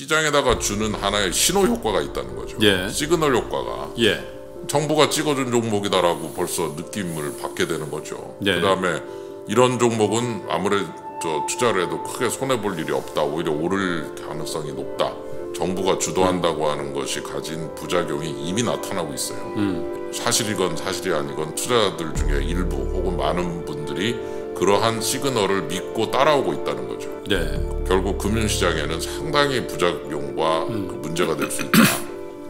시장에다가 주는 하나의 신호 효과가 있다는 거죠. 예. 시그널 효과가. 예. 정부가 찍어준 종목이다라고 벌써 느낌을 받게 되는 거죠. 예. 그다음에 이런 종목은 아무래도 투자를 해도 크게 손해볼 일이 없다. 오히려 오를 가능성이 높다. 정부가 주도한다고 하는 것이 가진 부작용이 이미 나타나고 있어요. 사실이건 사실이 아니건 투자자들 중에 일부 혹은 많은 분들이 그러한 시그널을 믿고 따라오고 있다는 거죠. 네. 결국 금융시장에는 상당히 부작용과 문제가 될 수 있다.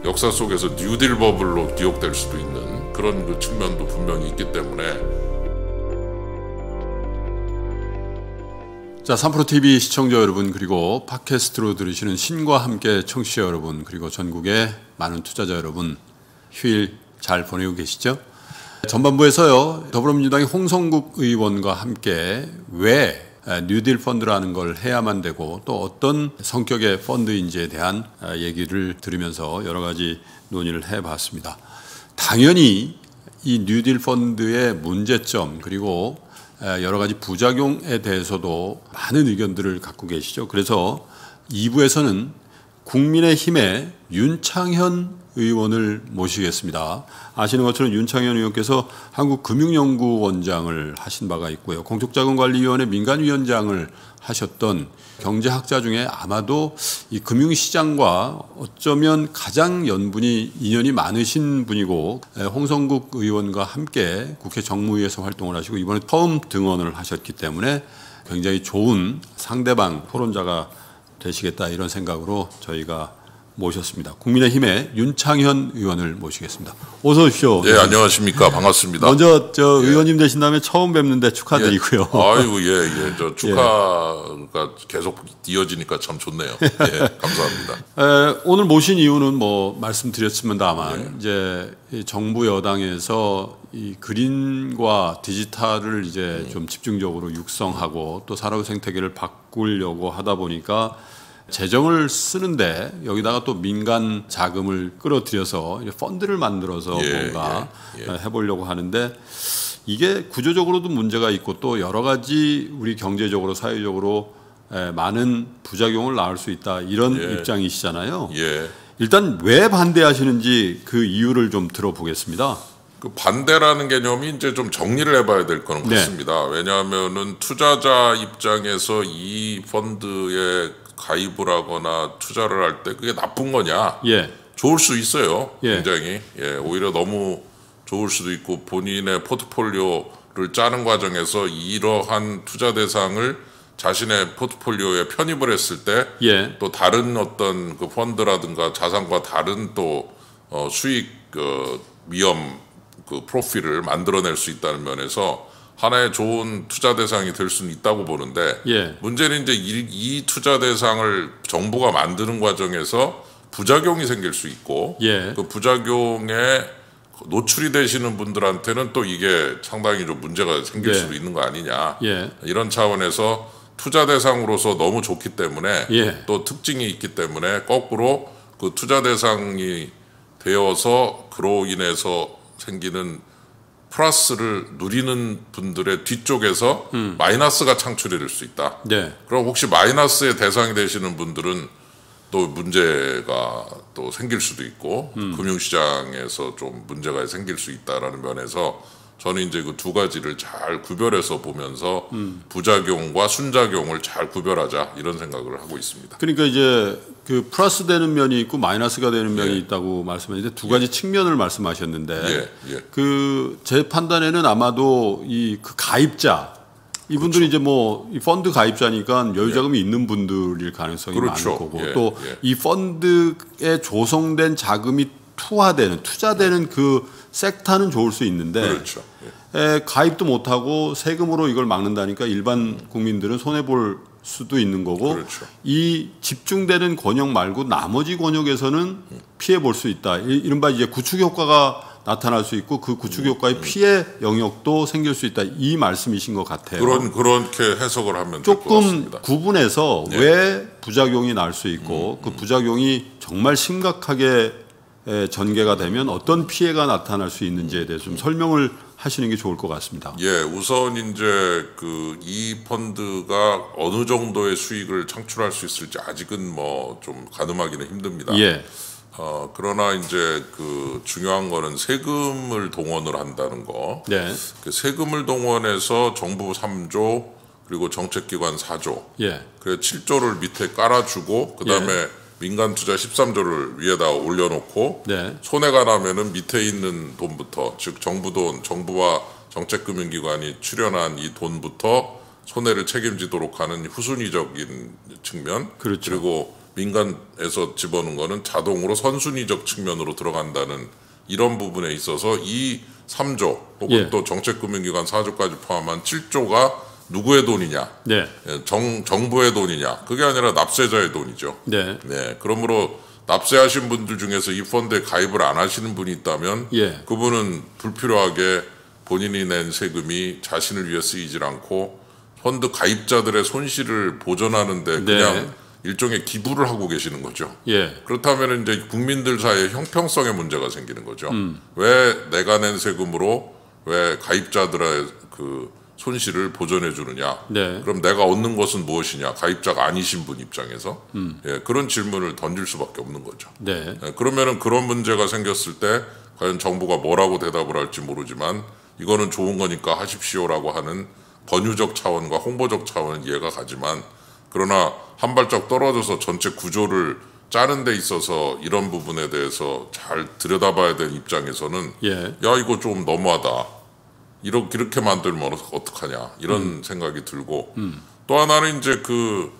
역사 속에서 뉴딜 버블로 기억될 수도 있는 그런 그 측면도 분명히 있기 때문에. 자, 삼프로TV 시청자 여러분, 그리고 팟캐스트로 들으시는 신과 함께 청취자 여러분, 그리고 전국의 많은 투자자 여러분, 휴일 잘 보내고 계시죠? 전반부에서요, 더불어민주당의 홍성국 의원과 함께 왜 뉴딜 펀드라는 걸 해야만 되고 또 어떤 성격의 펀드인지에 대한 얘기를 들으면서 여러 가지 논의를 해봤습니다. 당연히 이 뉴딜 펀드의 문제점 그리고 여러 가지 부작용에 대해서도 많은 의견들을 갖고 계시죠. 그래서 2부에서는 국민의힘의 윤창현 의원을 모시겠습니다. 아시는 것처럼 윤창현 의원께서 한국금융연구원장을 하신 바가 있고요. 공적자금관리위원회 민간위원장을 하셨던 경제학자 중에 아마도 이 금융시장과 어쩌면 가장 연분이 인연이 많으신 분이고, 홍성국 의원과 함께 국회 정무위에서 활동을 하시고 이번에 처음 등원을 하셨기 때문에 굉장히 좋은 상대방 토론자가 되시겠다, 이런 생각으로 저희가 모셨습니다. 국민의힘의 윤창현 의원을 모시겠습니다. 어서 오십시오. 예, 안녕하십니까. 반갑습니다. 먼저 저 의원님 되신 다음에 처음 뵙는데 축하드리고요. 예. 아이고, 예. 저 축하가 계속 이어지니까 참 좋네요. 예, 감사합니다. 오늘 모신 이유는 뭐 말씀드렸으면 다만, 예, 이제 정부 여당에서 이 그린과 디지털을 이제 좀 집중적으로 육성하고 또 산업 생태계를 바꾸려고 하다 보니까 재정을 쓰는데 여기다가 또 민간 자금을 끌어들여서 펀드를 만들어서 뭔가 해보려고 하는데, 이게 구조적으로도 문제가 있고 또 여러 가지 우리 경제적으로 사회적으로 많은 부작용을 낳을 수 있다, 이런 입장이시잖아요. 예. 일단 왜 반대하시는지 그 이유를 좀 들어보겠습니다. 그 반대라는 개념이 이제 좀 정리를 해봐야 될 거는 같습니다. 왜냐하면은 투자자 입장에서 이 펀드의 가입을 하거나 투자를 할 때 그게 나쁜 거냐? 예. 좋을 수 있어요. 예. 굉장히. 예. 오히려 너무 좋을 수도 있고, 본인의 포트폴리오를 짜는 과정에서 이러한 투자 대상을 자신의 포트폴리오에 편입을 했을 때, 예, 또 다른 어떤 그 펀드라든가 자산과 다른 또 수익 위험 그 프로필을 만들어낼 수 있다는 면에서 하나의 좋은 투자 대상이 될 수는 있다고 보는데, 예, 문제는 이제 이 투자 대상을 정부가 만드는 과정에서 부작용이 생길 수 있고, 예, 그 부작용에 노출이 되시는 분들한테는 또 이게 상당히 좀 문제가 생길, 예, 수도 있는 거 아니냐. 예. 이런 차원에서 투자 대상으로서 너무 좋기 때문에, 예, 또 특징이 있기 때문에 거꾸로 그 투자 대상이 되어서 그로 인해서 생기는 플러스를 누리는 분들의 뒤쪽에서 마이너스가 창출이 될 수 있다. 네. 그럼 혹시 마이너스의 대상이 되시는 분들은 또 문제가 또 생길 수도 있고, 금융시장에서 좀 문제가 생길 수 있다라는 면에서 저는 이제 그 두 가지를 잘 구별해서 보면서 부작용과 순작용을 잘 구별하자, 이런 생각을 하고 있습니다. 그러니까 이제 그 플러스 되는 면이 있고 마이너스가 되는 면이, 예, 있다고 말씀하셨는데 두 가지, 예, 측면을 말씀하셨는데, 예, 예, 그 제 판단에는 아마도 이 그 가입자 이분들이, 그렇죠, 이제 뭐 이 펀드 가입자니까 여유자금이, 예, 있는 분들일 가능성이, 그렇죠, 많을 거고, 예, 또 이, 예, 펀드에 조성된 자금이 투자되는, 예, 그 섹터는 좋을 수 있는데, 그렇죠, 예, 가입도 못하고 세금으로 이걸 막는다니까 일반 국민들은 손해볼 수도 있는 거고, 그렇죠, 이 집중되는 권역 말고 나머지 권역에서는 피해볼 수 있다. 이른바 이제 구축효과가 나타날 수 있고 그 구축효과의 피해 영역도 생길 수 있다, 이 말씀이신 것 같아요. 그렇게 해석을 하면 될 것 같습니다. 조금 구분해서, 예, 왜 부작용이 날 수 있고 그 부작용이 정말 심각하게 전개가 되면 어떤 피해가 나타날 수 있는지에 대해서 좀 설명을 하시는 게 좋을 것 같습니다. 예, 우선 이제 그 이 펀드가 어느 정도의 수익을 창출할 수 있을지 아직은 뭐 좀 가늠하기는 힘듭니다. 예. 그러나 이제 그 중요한 거는 세금을 동원을 한다는 거. 네. 그 세금을 동원해서 정부 3조 그리고 정책기관 4조. 예. 그래 7조를 밑에 깔아주고 그다음에 예. 민간 투자 13조를 위에다 올려놓고 네. 손해가 나면은 밑에 있는 돈부터 즉 정부 돈, 정부와 정책금융기관이 출연한 이 돈부터 손해를 책임지도록 하는 후순위적인 측면. 그렇죠. 그리고 민간에서 집어넣은 거는 자동으로 선순위적 측면으로 들어간다는 이런 부분에 있어서 이 3조 혹은 예. 또 정책금융기관 4조까지 포함한 7조가 누구의 돈이냐, 네. 정부의 돈이냐, 그게 아니라 납세자의 돈이죠. 네. 네. 그러므로 납세하신 분들 중에서 이 펀드에 가입을 안 하시는 분이 있다면 예. 그분은 불필요하게 본인이 낸 세금이 자신을 위해 쓰이질 않고 펀드 가입자들의 손실을 보전하는 데 그냥 네. 일종의 기부를 하고 계시는 거죠. 예. 그렇다면 이제 국민들 사이에 형평성의 문제가 생기는 거죠. 왜 내가 낸 세금으로 왜 가입자들의 그 손실을 보전해 주느냐. 네. 그럼 내가 얻는 것은 무엇이냐. 가입자가 아니신 분 입장에서 예, 그런 질문을 던질 수밖에 없는 거죠. 네. 예, 그러면은 그런 문제가 생겼을 때 과연 정부가 뭐라고 대답을 할지 모르지만 이거는 좋은 거니까 하십시오라고 하는 권유적 차원과 홍보적 차원은 이해가 가지만 그러나 한 발짝 떨어져서 전체 구조를 짜는 데 있어서 이런 부분에 대해서 잘 들여다봐야 될 입장에서는 예. 야 이거 좀 너무하다. 이렇게 만들면 어떡하냐 이런 생각이 들고 또 하나는 이제 그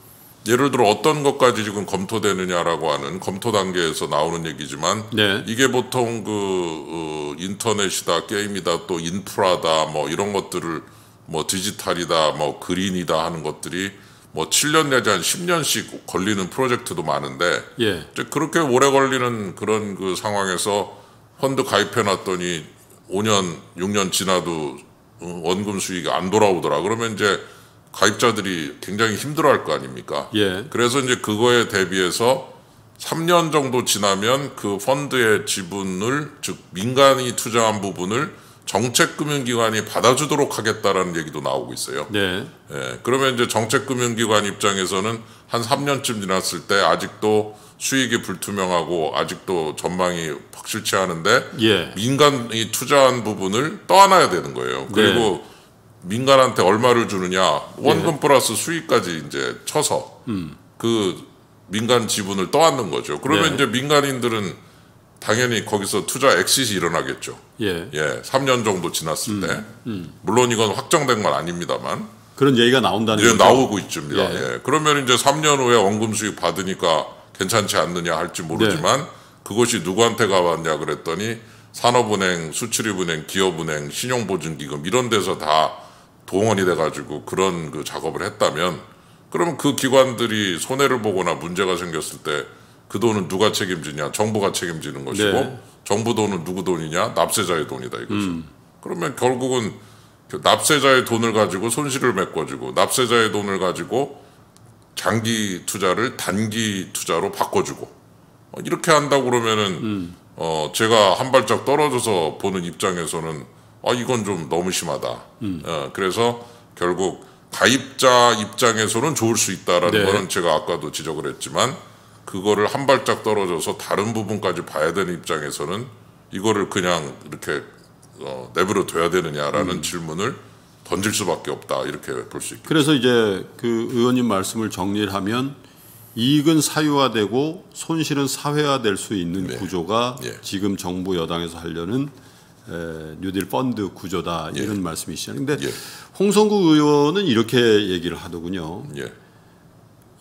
예를 들어 어떤 것까지 지금 검토되느냐라고 하는 검토 단계에서 나오는 얘기지만 네. 이게 보통 그 인터넷이다 게임이다 또 인프라다 뭐 이런 것들을 뭐 디지털이다 뭐 그린이다 하는 것들이 뭐 7년 내지 한 10년씩 걸리는 프로젝트도 많은데 예. 그렇게 오래 걸리는 그런 그 상황에서 펀드 가입해놨더니 5년, 6년 지나도 원금 수익이 안 돌아오더라. 그러면 이제 가입자들이 굉장히 힘들어할 거 아닙니까? 예. 그래서 이제 그거에 대비해서 3년 정도 지나면 그 펀드의 지분을 즉 민간이 투자한 부분을 정책금융기관이 받아주도록 하겠다라는 얘기도 나오고 있어요. 네. 예, 그러면 이제 정책금융기관 입장에서는 한 3년쯤 지났을 때 아직도 수익이 불투명하고 아직도 전망이 확실치 않은데 예. 민간이 투자한 부분을 떠안아야 되는 거예요. 그리고 네. 민간한테 얼마를 주느냐 원금 예. 플러스 수익까지 이제 쳐서 그 민간 지분을 떠안는 거죠. 그러면 네. 이제 민간인들은 당연히 거기서 투자 엑싯이 일어나겠죠. 예. 예. 3년 정도 지났을 때. 물론 이건 확정된 건 아닙니다만. 그런 얘기가 나온다는 얘기죠. 예, 나오고 있습니다. 예. 예. 그러면 이제 3년 후에 원금 수익 받으니까 괜찮지 않느냐 할지 모르지만 네. 그것이 누구한테 가봤냐 그랬더니 산업은행, 수출입은행, 기업은행, 신용보증기금 이런 데서 다 동원이 돼가지고 그런 그 작업을 했다면 그러면 그 기관들이 손해를 보거나 문제가 생겼을 때 그 돈은 누가 책임지냐? 정부가 책임지는 것이고 네. 정부 돈은 누구 돈이냐? 납세자의 돈이다 이거죠. 그러면 결국은 납세자의 돈을 가지고 손실을 메꿔주고 납세자의 돈을 가지고 장기 투자를 단기 투자로 바꿔주고 이렇게 한다고 그러면은 제가 한 발짝 떨어져서 보는 입장에서는 아 이건 좀 너무 심하다. 그래서 결국 가입자 입장에서는 좋을 수 있다라는 네. 거는 제가 아까도 지적을 했지만 그거를 한 발짝 떨어져서 다른 부분까지 봐야 되는 입장에서는 이거를 그냥 이렇게 내버려 둬야 되느냐라는 질문을 던질 수밖에 없다 이렇게 볼 수 있겠죠. 그래서 이제 그 의원님 말씀을 정리를 하면 이익은 사유화되고 손실은 사회화될 수 있는 네. 구조가 네. 지금 정부 여당에서 하려는 뉴딜 펀드 구조다 네. 이런 말씀이시죠. 근데 네. 홍성국 의원은 이렇게 얘기를 하더군요. 네.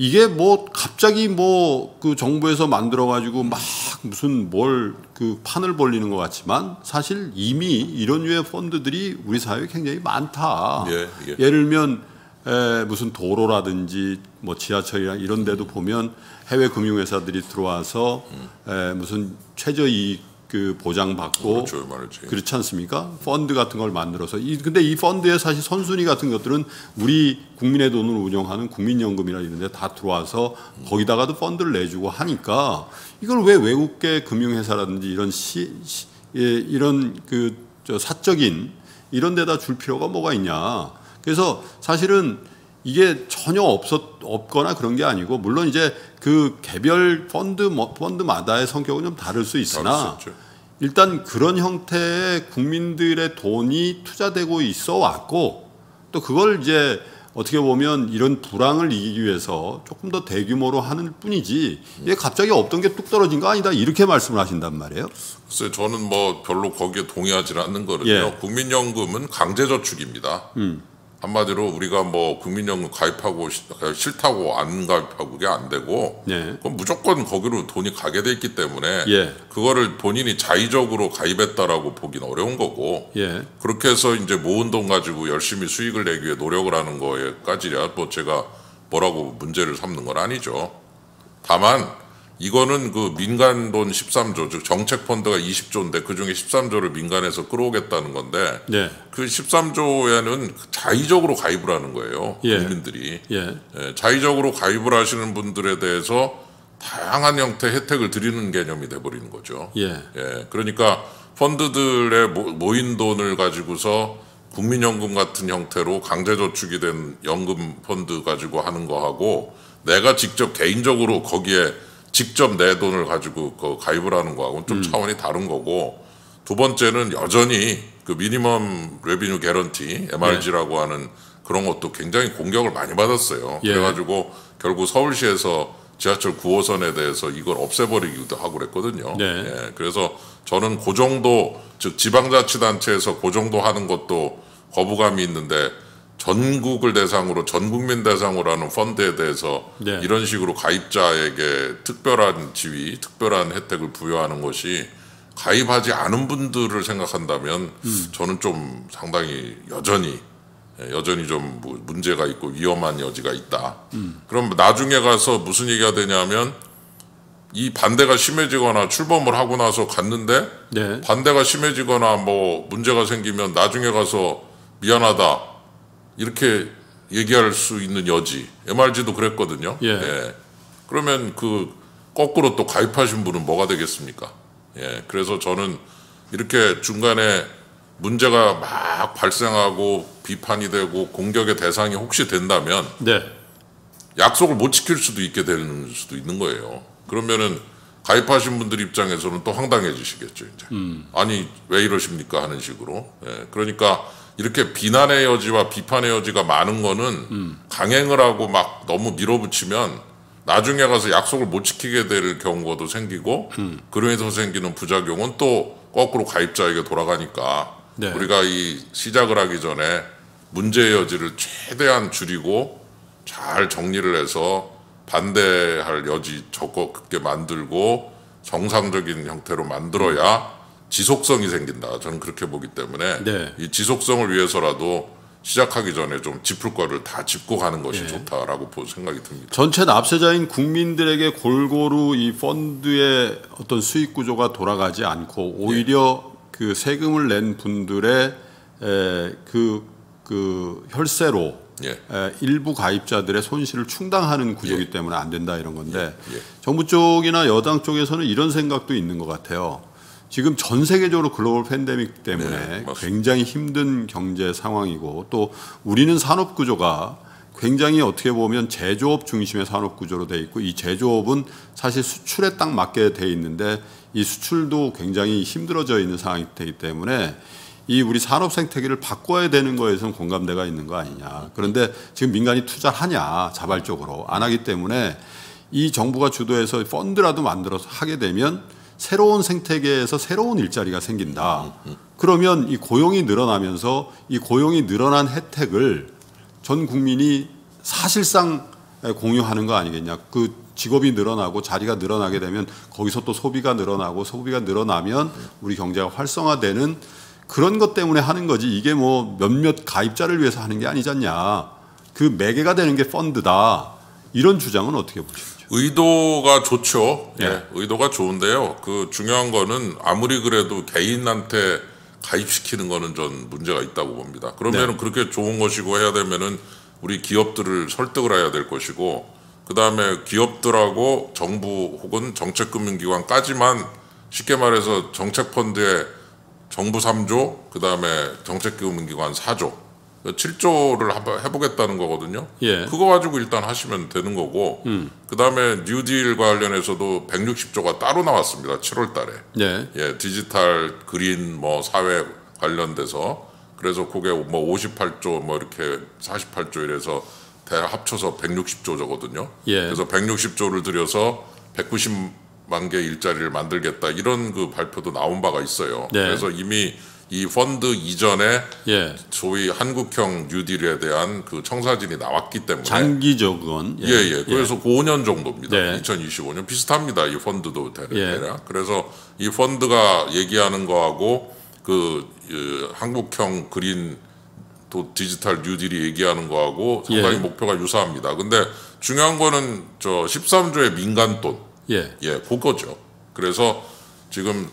이게 뭐 갑자기 뭐 그 정부에서 만들어가지고 막 무슨 뭘 그 판을 벌리는 것 같지만 사실 이미 이런 류의 펀드들이 우리 사회에 굉장히 많다. 예. 예를 들면 무슨 도로라든지 뭐 지하철이나 이런 데도 보면 해외 금융회사들이 들어와서 무슨 최저이익 그 보장받고 그렇죠, 그렇지 않습니까? 펀드 같은 걸 만들어서 근데 이 펀드에 사실 선순위 같은 것들은 우리 국민의 돈을 운영하는 국민연금이나 이런 데 다 들어와서 거기다가도 펀드를 내주고 하니까 이걸 왜 외국계 금융회사라든지 이런 이런 그 사적인 이런 데다 줄 필요가 뭐가 있냐. 그래서 사실은 이게 전혀 없거나 그런 게 아니고, 물론 이제 그 개별 펀드마다의 성격은 좀 다를 수 있으나 일단 그런 형태의 국민들의 돈이 투자되고 있어 왔고, 또 그걸 이제 어떻게 보면 이런 불황을 이기기 위해서 조금 더 대규모로 하는 뿐이지, 이게 갑자기 없던 게 뚝 떨어진 거 아니다, 이렇게 말씀을 하신단 말이에요. 글쎄, 저는 뭐 별로 거기에 동의하지 않는 거는요. 예. 국민연금은 강제저축입니다. 한마디로 우리가 뭐 국민연금 가입하고 싫다고 안 가입하고 그게 안 되고, 예. 그럼 무조건 거기로 돈이 가게 돼 있기 때문에, 예. 그거를 본인이 자의적으로 가입했다라고 보긴 어려운 거고, 예. 그렇게 해서 이제 모은 돈 가지고 열심히 수익을 내기 위해 노력을 하는 거에까지야 뭐 제가 뭐라고 문제를 삼는 건 아니죠. 다만 이거는 그 민간 돈 13조, 즉 정책 펀드가 20조인데 그중에 13조를 민간에서 끌어오겠다는 건데, 예. 그 13조에는 자의적으로 가입을 하는 거예요. 예. 국민들이. 예. 예, 자의적으로 가입을 하시는 분들에 대해서 다양한 형태의 혜택을 드리는 개념이 돼버리는 거죠. 예. 예, 그러니까 펀드들의 모인 돈을 가지고서 국민연금 같은 형태로 강제저축이 된 연금 펀드 가지고 하는 거하고, 내가 직접 개인적으로 거기에 직접 내 돈을 가지고 그 가입을 하는 거하고는 좀 차원이 다른 거고, 두 번째는 여전히 그 미니멈 레비뉴 개런티 MRG라고 예. 하는 그런 것도 굉장히 공격을 많이 받았어요. 예. 그래가지고 결국 서울시에서 지하철 9호선에 대해서 이걸 없애버리기도 하고 그랬거든요. 예. 예. 그래서 저는 그 정도, 즉 지방자치단체에서 그 정도 하는 것도 거부감이 있는데, 전국을 대상으로, 전 국민 대상으로 하는 펀드에 대해서 네. 이런 식으로 가입자에게 특별한 지위, 특별한 혜택을 부여하는 것이 가입하지 않은 분들을 생각한다면 저는 좀 상당히 여전히 좀 문제가 있고 위험한 여지가 있다. 그럼 나중에 가서 무슨 얘기가 되냐면, 이 반대가 심해지거나 출범을 하고 나서 갔는데 네. 반대가 심해지거나 뭐 문제가 생기면 나중에 가서 미안하다 이렇게 얘기할 수 있는 여지, MRG도 그랬거든요. 예. 예. 그러면 그 거꾸로 또 가입하신 분은 뭐가 되겠습니까? 예. 그래서 저는 이렇게 중간에 문제가 막 발생하고 비판이 되고 공격의 대상이 혹시 된다면 네. 약속을 못 지킬 수도 있게 되는 수도 있는 거예요. 그러면은 가입하신 분들 입장에서는 또 황당해지시겠죠. 이제. 아니 왜 이러십니까 하는 식으로. 예. 그러니까 이렇게 비난의 여지와 비판의 여지가 많은 거는 강행을 하고 막 너무 밀어붙이면 나중에 가서 약속을 못 지키게 될 경우도 생기고 그러면서 생기는 부작용은 또 거꾸로 가입자에게 돌아가니까 네. 우리가 이 시작을 하기 전에 문제의 여지를 최대한 줄이고 잘 정리를 해서 반대할 여지 적게 만들고 정상적인 형태로 만들어야 지속성이 생긴다. 저는 그렇게 보기 때문에 네. 이 지속성을 위해서라도 시작하기 전에 좀 짚을 거를 다 짚고 가는 것이 네. 좋다라고 생각이 듭니다. 전체 납세자인 국민들에게 골고루 이 펀드의 어떤 수익 구조가 돌아가지 않고 오히려 네. 그 세금을 낸 분들의 그 혈세로 예. 일부 가입자들의 손실을 충당하는 구조이기 예. 때문에 안 된다 이런 건데 예. 예. 정부 쪽이나 여당 쪽에서는 이런 생각도 있는 것 같아요. 지금 전 세계적으로 글로벌 팬데믹 때문에 네, 굉장히 힘든 경제 상황이고, 또 우리는 산업 구조가 굉장히 어떻게 보면 제조업 중심의 산업 구조로 돼 있고, 이 제조업은 사실 수출에 딱 맞게 돼 있는데 이 수출도 굉장히 힘들어져 있는 상황이 되기 때문에 이 우리 산업 생태계를 바꿔야 되는 거에선 공감대가 있는 거 아니냐. 그런데 지금 민간이 투자하냐, 자발적으로 안 하기 때문에 이 정부가 주도해서 펀드라도 만들어서 하게 되면 새로운 생태계에서 새로운 일자리가 생긴다. 그러면 이 고용이 늘어나면서 이 고용이 늘어난 혜택을 전 국민이 사실상 공유하는 거 아니겠냐. 그 직업이 늘어나고 자리가 늘어나게 되면 거기서 또 소비가 늘어나고, 소비가 늘어나면 우리 경제가 활성화되는 그런 것 때문에 하는 거지, 이게 뭐 몇몇 가입자를 위해서 하는 게 아니지 않냐. 그 매개가 되는 게 펀드다. 이런 주장은 어떻게 보십니까? 의도가 좋죠. 예. 예. 의도가 좋은데요. 그 중요한 거는 아무리 그래도 개인한테 가입시키는 거는 전 문제가 있다고 봅니다. 그러면은 네. 그렇게 좋은 것이고 해야 되면은 우리 기업들을 설득을 해야 될 것이고, 그 다음에 기업들하고 정부 혹은 정책금융기관까지만 쉽게 말해서 정책펀드에 정부 3조, 그다음에 정책기금기관 4조, 7조를 해보겠다는 거거든요. 예. 그거 가지고 일단 하시면 되는 거고, 그다음에 뉴딜 관련해서도 160조가 따로 나왔습니다. 7월 달에. 예. 예, 디지털, 그린, 뭐 사회 관련돼서. 그래서 그게 뭐 58조, 뭐 이렇게 48조 이래서 합쳐서 160조거든요. 예. 그래서 160조를 들여서 190만 개 일자리를 만들겠다, 이런 그 발표도 나온 바가 있어요. 예. 그래서 이미 이 펀드 이전에 예. 소위 한국형 뉴딜에 대한 그 청사진이 나왔기 때문에 장기적 건 예. 예, 예. 그래서 예. 5년 정도입니다. 예. 2025년 비슷합니다. 이 펀드도 대략. 예. 그래서 이 펀드가 얘기하는 거하고 그 한국형 그린 또 디지털 뉴딜이 얘기하는 거하고 상당히 예. 목표가 유사합니다. 근데 중요한 거는 저 13조의 민간 돈, 예, 예, 그거죠. 그래서 지금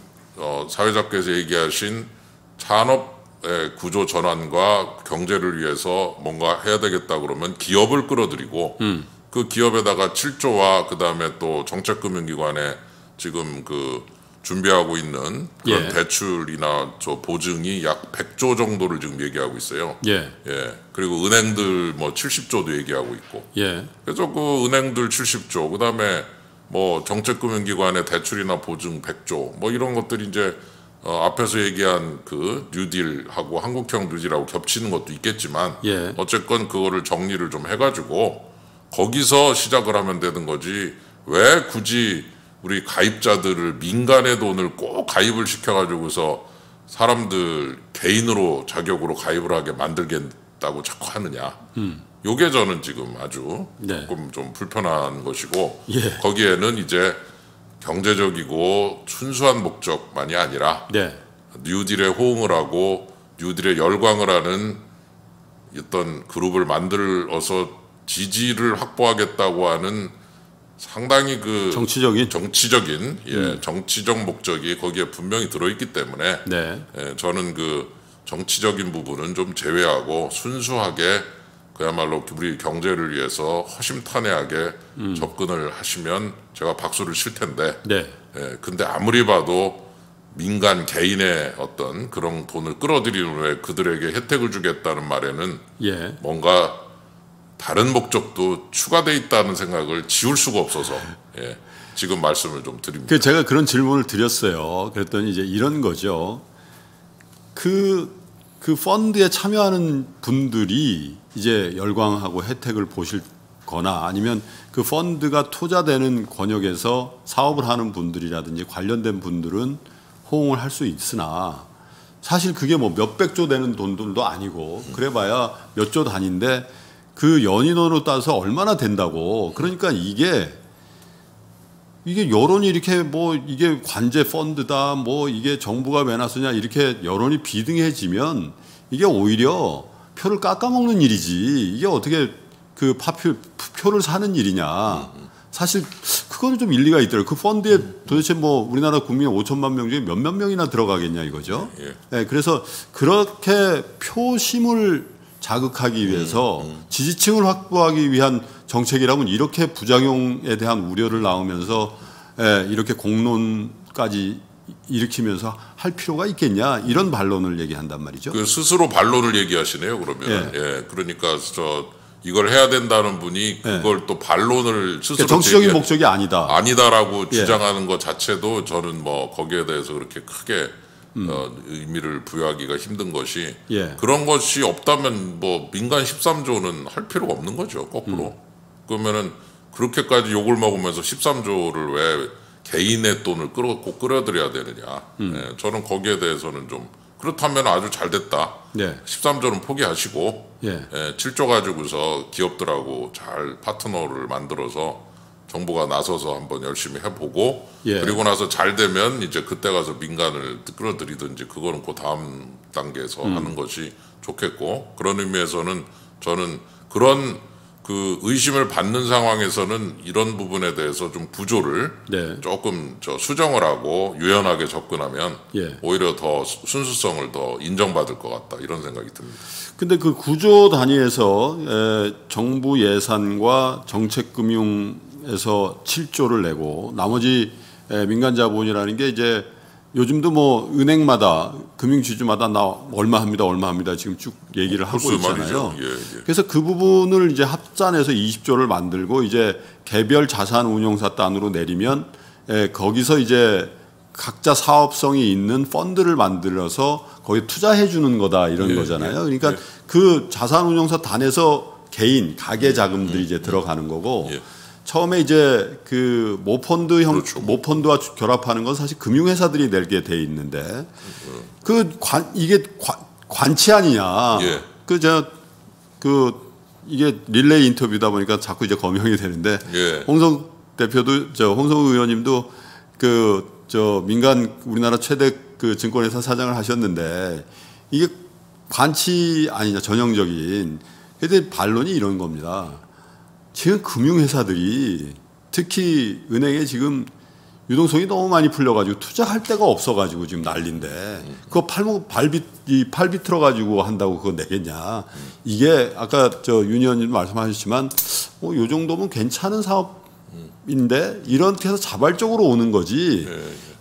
사회자께서 얘기하신 산업의 구조 전환과 경제를 위해서 뭔가 해야 되겠다 그러면 기업을 끌어들이고 그 기업에다가 7조와 그 다음에 또 정책금융기관에 지금 그 준비하고 있는 그런 예. 대출이나 저 보증이 약 100조 정도를 지금 얘기하고 있어요. 예. 예. 그리고 은행들 뭐 70조도 얘기하고 있고. 예. 그래서 그 은행들 70조, 그 다음에 뭐 정책금융기관의 대출이나 보증 100조, 뭐 이런 것들이 이제 앞에서 얘기한 그 뉴딜하고 한국형 뉴딜하고 겹치는 것도 있겠지만 예. 어쨌건 그거를 정리를 좀 해가지고 거기서 시작을 하면 되는 거지, 왜 굳이 우리 가입자들을 민간의 돈을 꼭 가입을 시켜가지고서 사람들 개인으로 자격으로 가입을 하게 만들겠다고 자꾸 하느냐. 요게 저는 지금 아주 네. 조금 좀 불편한 것이고 예. 거기에는 이제 경제적이고 순수한 목적만이 아니라 네. 뉴딜에 호응을 하고 뉴딜에 열광을 하는 어떤 그룹을 만들어서 지지를 확보하겠다고 하는 상당히 그 정치적인 예, 정치적 목적이 거기에 분명히 들어있기 때문에 네. 예, 저는 그 정치적인 부분은 좀 제외하고 순수하게 그야말로 우리 경제를 위해서 허심탄회하게 접근을 하시면 제가 박수를 칠 텐데 네. 예, 근데 아무리 봐도 민간 개인의 어떤 그런 돈을 끌어들이는 후에 그들에게 혜택을 주겠다는 말에는 예. 뭔가 다른 목적도 추가돼 있다는 생각을 지울 수가 없어서 예, 지금 말씀을 좀 드립니다. 그 제가 그런 질문을 드렸어요. 그랬더니 이제 이런 거죠. 그 펀드에 참여하는 분들이 이제 열광하고 혜택을 보실 거나 아니면 그 펀드가 투자되는 권역에서 사업을 하는 분들이라든지 관련된 분들은 호응을 할 수 있으나 사실 그게 뭐 몇백 조 되는 돈들도 아니고 그래봐야 몇 조 단인데 그 연인원으로 따서 얼마나 된다고. 그러니까 이게 여론이 이렇게 뭐 이게 관제 펀드다 뭐 이게 정부가 왜 나서냐 이렇게 여론이 비등해지면 이게 오히려 표를 깎아먹는 일이지 이게 어떻게 그 표를 사는 일이냐. 사실 그거는 좀 일리가 있더라고요. 그 펀드에 도대체 뭐 우리나라 국민 5천만 명 중에 몇몇 명이나 들어가겠냐 이거죠. 네, 그래서 그렇게 표심을 자극하기 위해서 지지층을 확보하기 위한 정책이라면 이렇게 부작용에 대한 우려를 낳으면서 이렇게 공론까지 일으키면서 할 필요가 있겠냐 이런 반론을 얘기한단 말이죠. 그 스스로 반론을 얘기하시네요. 그러면 예. 예. 그러니까 이걸 해야 된다는 분이 그걸 예. 또 반론을 스스로 그러니까 정치적인 목적이 아니다라고 주장하는 예. 것 자체도 저는 뭐 거기에 대해서 그렇게 크게 의미를 부여하기가 힘든 것이 예. 그런 것이 없다면 뭐 민간 13조는 할 필요가 없는 거죠. 거꾸로. 그러면은 그렇게까지 욕을 먹으면서 13조를 왜 개인의 돈을 꼭 끌어들여야 되느냐. 예, 저는 거기에 대해서는 좀 그렇다면 아주 잘 됐다. 예. 13조는 포기하시고 예. 예, 7조 가지고서 기업들하고 잘 파트너를 만들어서 정부가 나서서 한번 열심히 해보고 예. 그리고 나서 잘 되면 이제 그때 가서 민간을 끌어들이든지 그거는 그 다음 단계에서 하는 것이 좋겠고 그런 의미에서는 저는 그런 그 의심을 받는 상황에서는 이런 부분에 대해서 좀 구조를 네. 조금 수정을 하고 유연하게 접근하면 예. 오히려 더 순수성을 더 인정받을 것 같다 이런 생각이 듭니다. 근데 그 구조 단위에서 정부 예산과 정책금융 에서 7조를 내고 나머지 민간 자본이라는 게 이제 요즘도 뭐 은행마다 금융지주마다 나 얼마 합니다 지금 쭉 얘기를 하고 있잖아요. 예, 예. 그래서 그 부분을 이제 합산해서 20조를 만들고 이제 개별 자산운용사 단으로 내리면 거기서 이제 각자 사업성이 있는 펀드를 만들어서 거기에 투자해 주는 거다 이런 거잖아요. 그러니까 그 자산운용사 단에서 개인 가계 자금들이 이제 들어가는 거고. 예. 처음에 이제 그 모펀드 형, 그렇죠. 모펀드와 결합하는 건 사실 금융회사들이 내게 돼 있는데 이게 관치 아니냐. 예. 이게 릴레이 인터뷰다 보니까 자꾸 이제 거명이 되는데 예. 홍성국 대표도 홍성국 의원님도 민간 우리나라 최대 그 증권회사 사장을 하셨는데 이게 관치 아니냐 전형적인. 근데 반론이 이런 겁니다. 지금 금융회사들이 특히 은행에 지금 유동성이 너무 많이 풀려가지고 투자할 데가 없어가지고 지금 난리인데 그거 발비 틀어가지고 한다고 그거 내겠냐. 이게 아까 윤 의원님 말씀하셨지만 요 정도면 괜찮은 사업인데 이렇게 해서 자발적으로 오는 거지.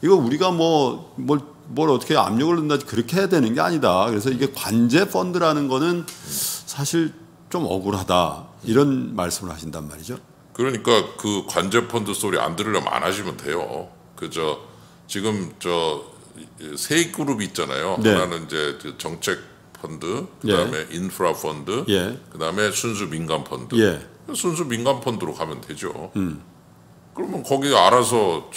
이거 우리가 뭘 어떻게 압력을 넣는다 그렇게 해야 되는 게 아니다. 그래서 이게 관제 펀드라는 거는 사실 좀 억울하다. 이런 말씀을 하신단 말이죠. 그러니까 그 관제 펀드 소리 안 들으려면 안 하시면 돼요. 지금 세 그룹이 있잖아요. 네. 하나는 이제 정책 펀드, 그다음에 예. 인프라 펀드, 예. 그다음에 순수 민간 펀드. 예. 순수 민간 펀드로 가면 되죠. 그러면 거기 알아서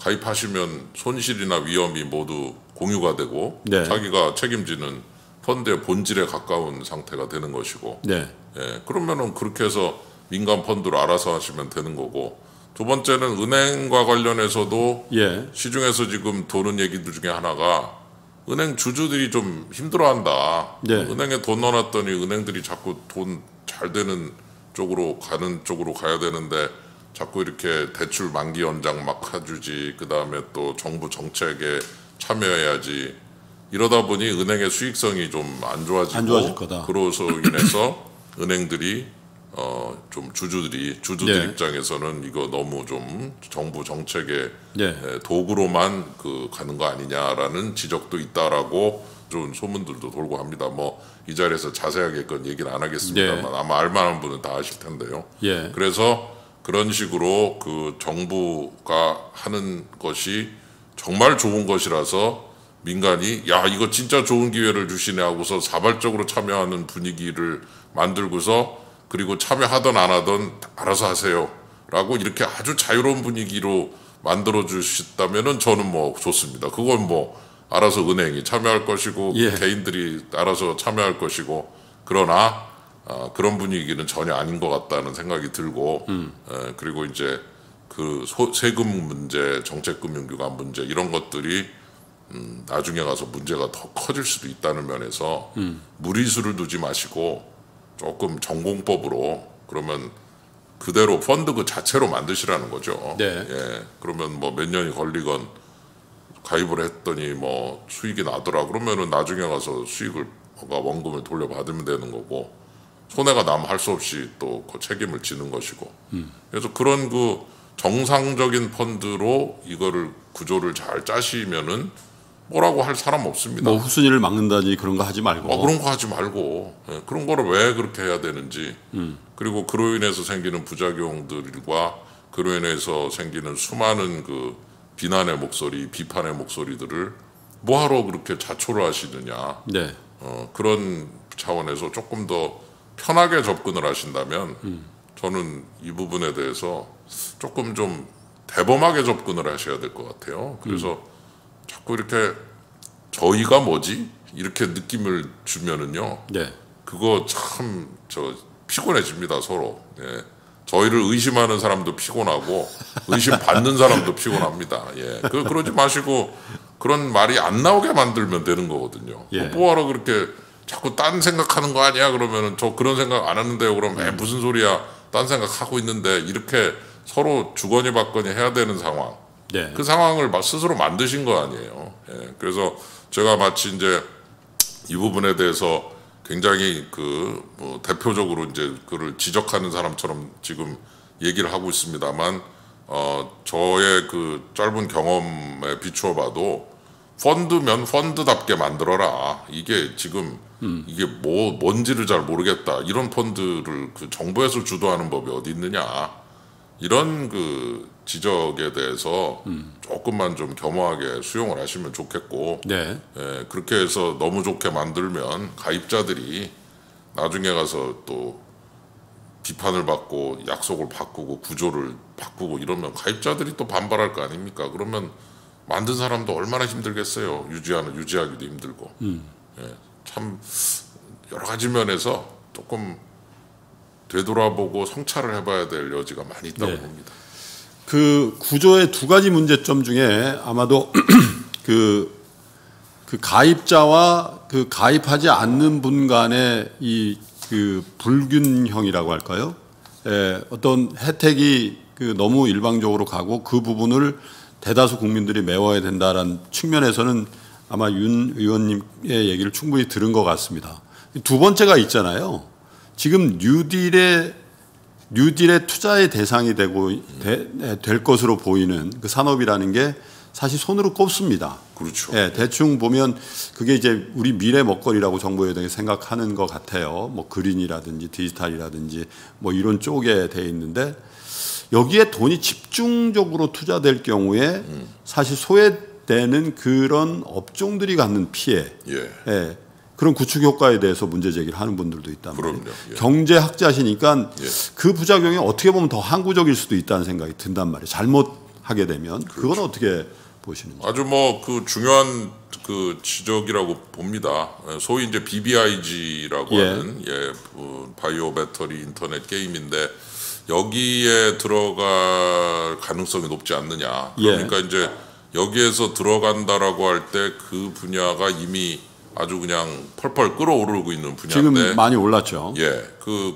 가입하시면 손실이나 위험이 모두 공유가 되고 네. 자기가 책임지는 펀드의 본질에 가까운 상태가 되는 것이고. 네. 예, 그러면은 그렇게 해서 민간 펀드로 알아서 하시면 되는 거고 두 번째는 은행과 관련해서도 예. 시중에서 지금 도는 얘기들 중에 하나가 은행 주주들이 좀 힘들어한다. 예. 은행에 돈 넣어놨더니 은행들이 자꾸 돈 잘 되는 쪽으로 가는 쪽으로 가야 되는데 자꾸 이렇게 대출 만기 연장 막 해주지 그다음에 또 정부 정책에 참여해야지 이러다 보니 은행의 수익성이 좀 안 좋아질 거다. 그로서 인해서 은행들이 좀 주주들 네. 입장에서는 이거 너무 좀 정부 정책의 네. 도구로만 가는 거 아니냐라는 지적도 있다라고 좀 소문들도 돌고 합니다. 이 자리에서 자세하게 그건 얘기는 안 하겠습니다만 네. 아마 알만한 분은 다 아실 텐데요. 네. 그래서 그런 식으로 정부가 하는 것이 정말 좋은 것이라서 민간이 야 이거 진짜 좋은 기회를 주시네 하고서 자발적으로 참여하는 분위기를 만들고서 그리고 참여하던 안 하던 알아서 하세요 라고 이렇게 아주 자유로운 분위기로 만들어 주셨다면은 저는 좋습니다. 그건 알아서 은행이 참여할 것이고 예. 개인들이 알아서 참여할 것이고 그러나 그런 분위기는 전혀 아닌 것 같다는 생각이 들고 그리고 이제 세금 문제, 정책금융기관 문제 이런 것들이 나중에 가서 문제가 더 커질 수도 있다는 면에서 무리수를 두지 마시고 조금 전공법으로 그러면 그대로 펀드 그 자체로 만드시라는 거죠. 네. 예. 그러면 몇 년이 걸리건 가입을 했더니 수익이 나더라 그러면은 나중에 가서 원금을 돌려받으면 되는 거고 손해가 나면 할 수 없이 또 그 책임을 지는 것이고 그래서 그런 정상적인 펀드로 이거를 구조를 잘 짜시면은 뭐라고 할 사람 없습니다. 후순위를 막는다니 그런 거 하지 말고. 그런 거 하지 말고. 예, 그런 거를 왜 그렇게 해야 되는지. 그리고 그로 인해서 생기는 부작용들과 그로 인해서 생기는 수많은 비난의 목소리, 비판의 목소리들을 뭐하러 그렇게 자초를 하시느냐. 네. 그런 차원에서 조금 더 편하게 접근을 하신다면 저는 이 부분에 대해서 조금 좀 대범하게 접근을 하셔야 될 것 같아요. 그래서 자꾸 이렇게 저희가 뭐지? 이렇게 느낌을 주면은요. 네. 그거 참 피곤해집니다. 서로. 예. 저희를 의심하는 사람도 피곤하고 의심받는 사람도 피곤합니다. 예. 그러지 마시고 그런 말이 안 나오게 만들면 되는 거거든요. 예. 뭐하러 그렇게 자꾸 딴 생각하는 거 아니야? 그러면은 저 그런 생각 안 하는데요. 그러면 무슨 소리야? 딴 생각하고 있는데 이렇게 서로 주거니 받거니 해야 되는 상황. 네. 그 상황을 스스로 만드신 거 아니에요. 예. 그래서 제가 마치 이제 이 부분에 대해서 굉장히 대표적으로 이제 그를 지적하는 사람처럼 지금 얘기를 하고 있습니다만 저의 그 짧은 경험에 비추어 봐도 펀드면 펀드답게 만들어라. 이게 지금 이게 뭔지를 잘 모르겠다. 이런 펀드를 그 정부에서 주도하는 법이 어디 있느냐. 이런 그 지적에 대해서 조금만 좀 겸허하게 수용을 하시면 좋겠고, 네. 예, 그렇게 해서 너무 좋게 만들면 가입자들이 나중에 가서 또 비판을 받고 약속을 바꾸고 구조를 바꾸고 이러면 가입자들이 또 반발할 거 아닙니까? 그러면 만든 사람도 얼마나 힘들겠어요. 유지하기도 힘들고. 예, 참 여러 가지 면에서 조금 되돌아보고 성찰을 해봐야 될 여지가 많이 있다고 네. 봅니다. 그 구조의 두 가지 문제점 중에 아마도 그 가입자와 그 가입하지 않는 분 간의 이 그 불균형이라고 할까요? 예, 어떤 혜택이 그 너무 일방적으로 가고 그 부분을 대다수 국민들이 메워야 된다라는 측면에서는 아마 윤 의원님의 얘기를 충분히 들은 것 같습니다. 두 번째가 있잖아요. 지금 뉴딜의 투자의 대상이 되고 될 것으로 보이는 그 산업이라는 게 사실 손으로 꼽습니다. 그렇죠. 예, 대충 보면 그게 이제 우리 미래 먹거리라고 정부에 대해 생각하는 것 같아요. 뭐 그린이라든지 디지털이라든지 뭐 이런 쪽에 돼 있는데 여기에 돈이 집중적으로 투자될 경우에 사실 소외되는 그런 업종들이 갖는 피해. 예. 예. 그런 구축 효과에 대해서 문제 제기를 하는 분들도 있단 말이에요. 예. 경제학자시니까 예. 그 부작용이 어떻게 보면 더 항구적일 수도 있다는 생각이 든단 말이에요. 잘못하게 되면. 그렇죠. 그건 어떻게 보시는지. 아주 뭐 그 중요한 그 지적이라고 봅니다. 소위 이제 BBIG라고 예. 하는 예, 바이오 배터리 인터넷 게임인데 여기에 들어갈 가능성이 높지 않느냐. 그러니까 예. 이제 여기에서 들어간다라고 할 때 그 분야가 이미 아주 그냥 펄펄 끓어오르고 있는 분야인데 지금 많이 올랐죠. 예,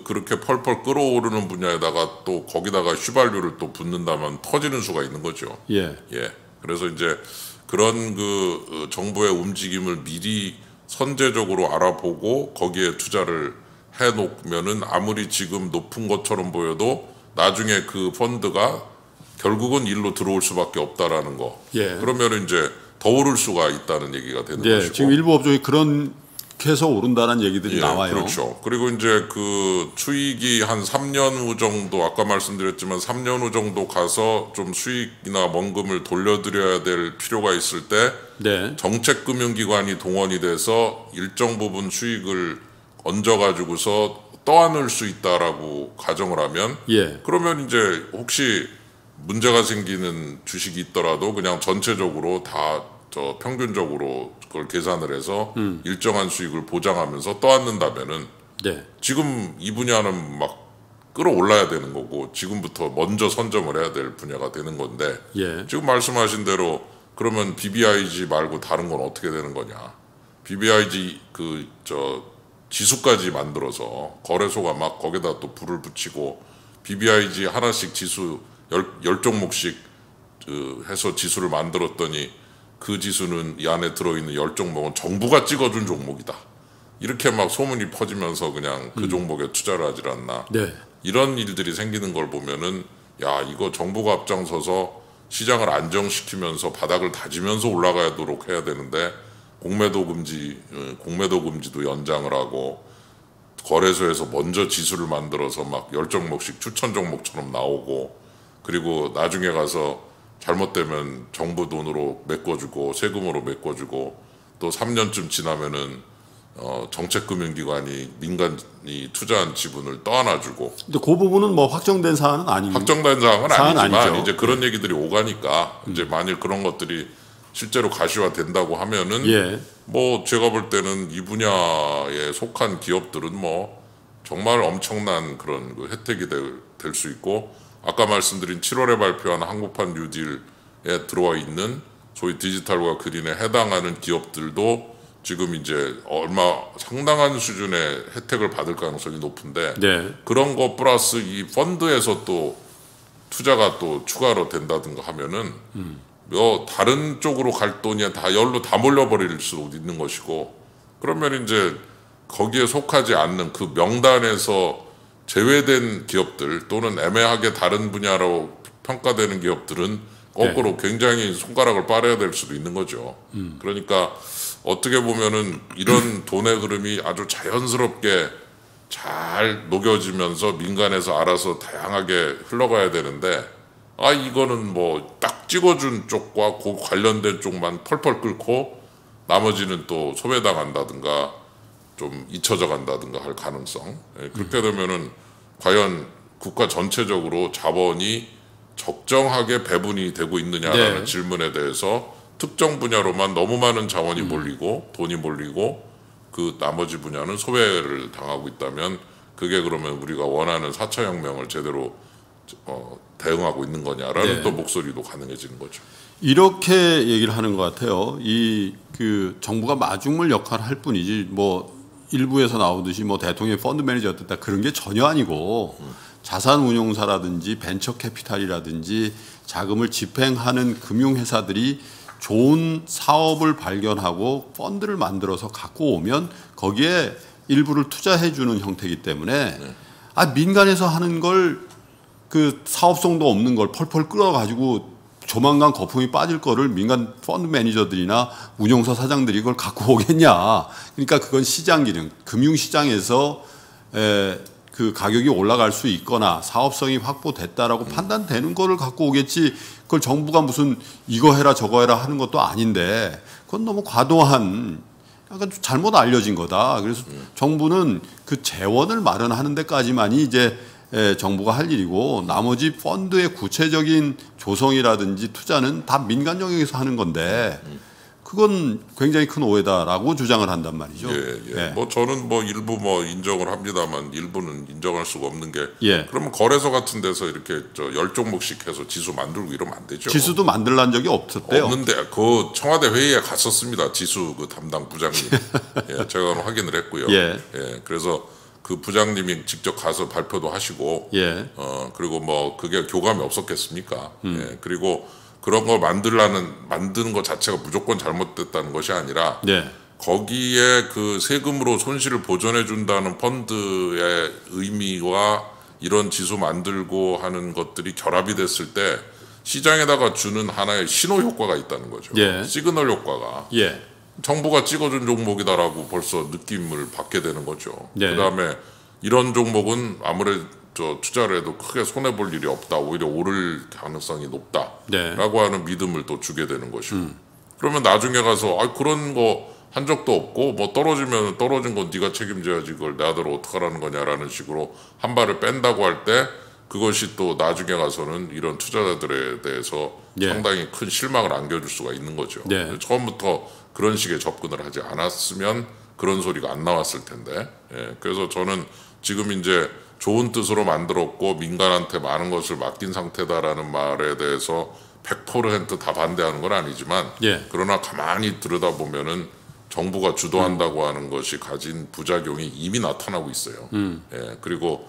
그렇게 펄펄 끓어오르는 분야에다가 또 거기다가 휘발유를 또 붓는다면 터지는 수가 있는 거죠. 예, 예. 그래서 이제 그런 그 정부의 움직임을 미리 선제적으로 알아보고 거기에 투자를 해놓으면은 아무리 지금 높은 것처럼 보여도 나중에 그 펀드가 결국은 일로 들어올 수밖에 없다라는 거. 예. 그러면 이제 더 오를 수가 있다는 얘기가 되는 예, 것이고 지금 일부 업종이 그렇게 해서 오른다는 얘기들이 예, 나와요. 그렇죠. 그리고 이제 그 수익이 한 3년 후 정도 아까 말씀드렸지만 3년 후 정도 가서 좀 수익이나 원금을 돌려드려야 될 필요가 있을 때 네. 정책금융기관이 동원이 돼서 일정 부분 수익을 얹어가지고서 떠안을 수 있다라고 가정을 하면 예. 그러면 이제 혹시 문제가 생기는 주식이 있더라도 그냥 전체적으로 다 저 평균적으로 그걸 계산을 해서 일정한 수익을 보장하면서 떠안는다면은 네. 지금 이 분야는 막 끌어올라야 되는 거고 지금부터 먼저 선점을 해야 될 분야가 되는 건데 예. 지금 말씀하신 대로 그러면 BBIG 말고 다른 건 어떻게 되는 거냐. BBIG 그 저 지수까지 만들어서 거래소가 막 거기다 또 불을 붙이고 BBIG 하나씩 지수 10 종목씩 해서 지수를 만들었더니 그 지수는 이 안에 들어있는 10 종목은 정부가 찍어준 종목이다. 이렇게 막 소문이 퍼지면서 그냥 그 종목에 투자를 하질 않나. 네. 이런 일들이 생기는 걸 보면은 야 이거 정부가 앞장서서 시장을 안정시키면서 바닥을 다지면서 올라가도록 해야 되는데 공매도 금지도 연장을 하고 거래소에서 먼저 지수를 만들어서 막 10 종목씩 추천 종목처럼 나오고 그리고 나중에 가서 잘못되면 정부 돈으로 메꿔주고 세금으로 메꿔주고 또 3년쯤 지나면은 정책금융기관이 민간이 투자한 지분을 떠안아주고. 근데 그 부분은 뭐 확정된 사안은 아니고. 확정된 사안은 아니지만 아니죠. 이제 그런 얘기들이 오가니까 이제 만일 그런 것들이 실제로 가시화된다고 하면은 예. 뭐 제가 볼 때는 이 분야에 속한 기업들은 뭐 정말 엄청난 그런 그 혜택이 될 수 있고. 아까 말씀드린 7월에 발표한 한국판 뉴딜에 들어와 있는 소위 디지털과 그린에 해당하는 기업들도 지금 이제 상당한 수준의 혜택을 받을 가능성이 높은데 네. 그런 거 플러스 이 펀드에서 또 투자가 또 추가로 된다든가 하면은 다른 쪽으로 갈 돈이 다 열로 다 몰려버릴 수도 있는 것이고 그러면 이제 거기에 속하지 않는 그 명단에서 제외된 기업들 또는 애매하게 다른 분야로 평가되는 기업들은 거꾸로 네. 굉장히 손가락을 빠려야 될 수도 있는 거죠. 그러니까 어떻게 보면은 이런 돈의 흐름이 아주 자연스럽게 잘 녹여지면서 민간에서 알아서 다양하게 흘러가야 되는데, 아 이거는 뭐 딱 찍어준 쪽과 그 관련된 쪽만 펄펄 끓고 나머지는 또 소외당한다든가 좀 잊혀져 간다든가 할 가능성. 그렇게 되면은 과연 국가 전체적으로 자본이 적정하게 배분이 되고 있느냐라는 네. 질문에 대해서 특정 분야로만 너무 많은 자원이 몰리고 돈이 몰리고 그 나머지 분야는 소외를 당하고 있다면, 그게 그러면 우리가 원하는 4차 혁명을 제대로 대응하고 있는 거냐라는 네. 또 목소리도 가능해지는 거죠. 이렇게 얘기를 하는 것 같아요. 이 그 정부가 마중물 역할을 할 뿐이지, 뭐 일부에서 나오듯이 뭐 대통령이 펀드 매니저였다 그런 게 전혀 아니고 자산운용사라든지 벤처캐피탈이라든지 자금을 집행하는 금융회사들이 좋은 사업을 발견하고 펀드를 만들어서 갖고 오면 거기에 일부를 투자해주는 형태이기 때문에 네. 아 민간에서 하는 걸 그 사업성도 없는 걸 펄펄 끌어가지고 조만간 거품이 빠질 거를 민간 펀드 매니저들이나 운용사 사장들이 이걸 갖고 오겠냐. 그러니까 그건 시장 기능, 금융시장에서 그 가격이 올라갈 수 있거나 사업성이 확보됐다라고 판단되는 거를 갖고 오겠지, 그걸 정부가 무슨 이거 해라 저거 해라 하는 것도 아닌데, 그건 너무 과도한, 약간 잘못 알려진 거다. 그래서 정부는 그 재원을 마련하는 데까지만이 이제 정부가 할 일이고, 나머지 펀드의 구체적인 조성이라든지 투자는 다 민간 영역에서 하는 건데 그건 굉장히 큰 오해다라고 주장을 한단 말이죠. 예. 뭐 저는 뭐 일부 뭐 인정을 합니다만 일부는 인정할 수가 없는 게 예. 그러면 거래소 같은 데서 이렇게 저 10종목씩 해서 지수 만들고 이러면 안 되죠. 지수도 만들란 적이 없었대요. 없는데 그 청와대 회의에 갔었습니다. 지수 그 담당 부장님. 예, 제가 확인을 했고요. 예. 그래서 그 부장님이 직접 가서 발표도 하시고 예. 그리고 뭐 그게 교감이 없었겠습니까? 예. 그리고 그런 거 만드는 것 자체가 무조건 잘못됐다는 것이 아니라 네. 거기에 그 세금으로 손실을 보전해 준다는 펀드의 의미와 이런 지수 만들고 하는 것들이 결합이 됐을 때 시장에다가 주는 하나의 신호 효과가 있다는 거죠. 예. 시그널 효과가. 예. 정부가 찍어준 종목이다라고 벌써 느낌을 받게 되는 거죠. 네. 그다음에 이런 종목은 아무래도 투자를 해도 크게 손해볼 일이 없다, 오히려 오를 가능성이 높다라고 네. 하는 믿음을 또 주게 되는 것이고 그러면 나중에 가서 아 그런 거 한 적도 없고 뭐 떨어지면 떨어진 건 네가 책임져야지 그걸 나더러 어떡하라는 거냐라는 식으로 한 발을 뺀다고 할 때 그것이 또 나중에 가서는 이런 투자자들에 대해서 네. 상당히 큰 실망을 안겨줄 수가 있는 거죠. 네. 처음부터 그런 식의 접근을 하지 않았으면 그런 소리가 안 나왔을 텐데 예, 그래서 저는 지금 이제 좋은 뜻으로 만들었고 민간한테 많은 것을 맡긴 상태다라는 말에 대해서 100% 다 반대하는 건 아니지만 예. 그러나 가만히 들여다보면은 정부가 주도한다고 하는 것이 가진 부작용이 이미 나타나고 있어요. 예, 그리고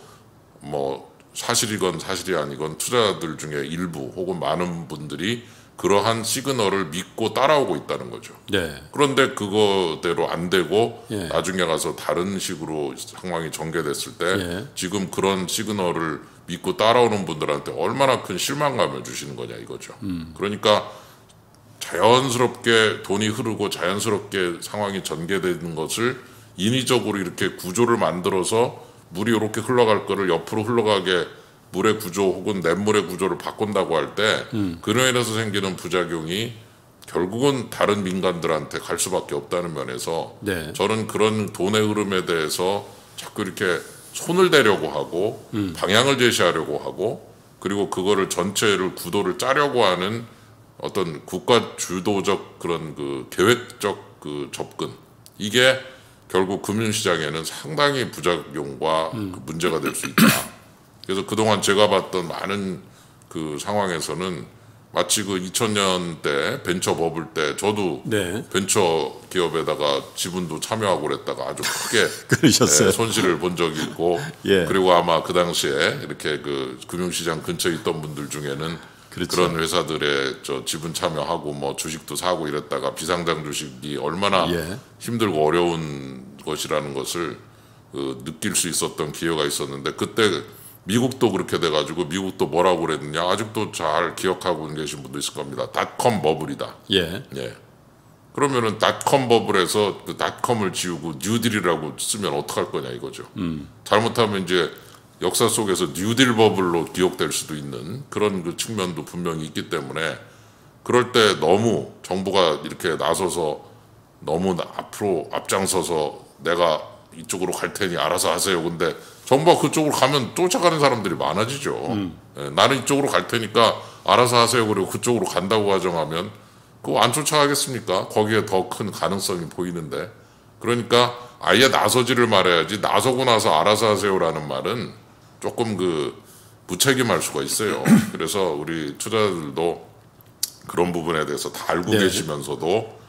뭐 사실이건 사실이 아니건 투자자들 중에 일부 혹은 많은 분들이 그러한 시그널을 믿고 따라오고 있다는 거죠. 네. 그런데 그거대로 안 되고 예. 나중에 가서 다른 식으로 상황이 전개됐을 때 예. 지금 그런 시그널을 믿고 따라오는 분들한테 얼마나 큰 실망감을 주시는 거냐 이거죠. 그러니까 자연스럽게 돈이 흐르고 자연스럽게 상황이 전개되는 것을 인위적으로 이렇게 구조를 만들어서 물이 이렇게 흘러갈 거를 옆으로 흘러가게 물의 구조 혹은 냇물의 구조를 바꾼다고 할 때 그로 인해서 생기는 부작용이 결국은 다른 민간들한테 갈 수밖에 없다는 면에서 네. 저는 그런 돈의 흐름에 대해서 자꾸 이렇게 손을 대려고 하고 방향을 제시하려고 하고 그리고 그거를 전체를 구도를 짜려고 하는 어떤 국가 주도적 그런 그 계획적 그 접근, 이게 결국 금융시장에는 상당히 부작용과 그 문제가 될 수 있다. 그래서 그동안 제가 봤던 많은 그 상황에서는 마치 그 2000년 때 벤처 버블 때 저도 네. 벤처 기업에다가 지분도 참여하고 그랬다가 아주 크게 네, 손실을 본 적이 있고 예. 그리고 아마 그 당시에 이렇게 그 금융시장 근처에 있던 분들 중에는 그렇죠. 그런 회사들의 저 지분 참여하고 뭐 주식도 사고 이랬다가 비상장 주식이 얼마나 예. 힘들고 어려운 것이라는 것을 그 느낄 수 있었던 기회가 있었는데, 그때 미국도 그렇게 돼가지고 미국도 뭐라고 그랬느냐 아직도 잘 기억하고 계신 분도 있을 겁니다. 닷컴 버블이다. 예. 예. 그러면은 닷컴 버블에서 그 닷컴을 지우고 뉴딜이라고 쓰면 어떡할 거냐 이거죠. 잘못하면 이제 역사 속에서 뉴딜 버블로 기억될 수도 있는 그런 그 측면도 분명히 있기 때문에 그럴 때 너무 정부가 이렇게 나서서 너무 앞으로 앞장서서 내가 이쪽으로 갈 테니 알아서 하세요. 근데 정부가 그쪽으로 가면 쫓아가는 사람들이 많아지죠. 예, 나는 이쪽으로 갈 테니까 알아서 하세요. 그리고 그쪽으로 간다고 가정하면 그거 안 쫓아가겠습니까? 거기에 더 큰 가능성이 보이는데. 그러니까 아예 나서지를 말해야지 나서고 나서 알아서 하세요라는 말은 조금 그 무책임할 수가 있어요. 그래서 우리 투자자들도 그런 부분에 대해서 다 알고 네. 계시면서도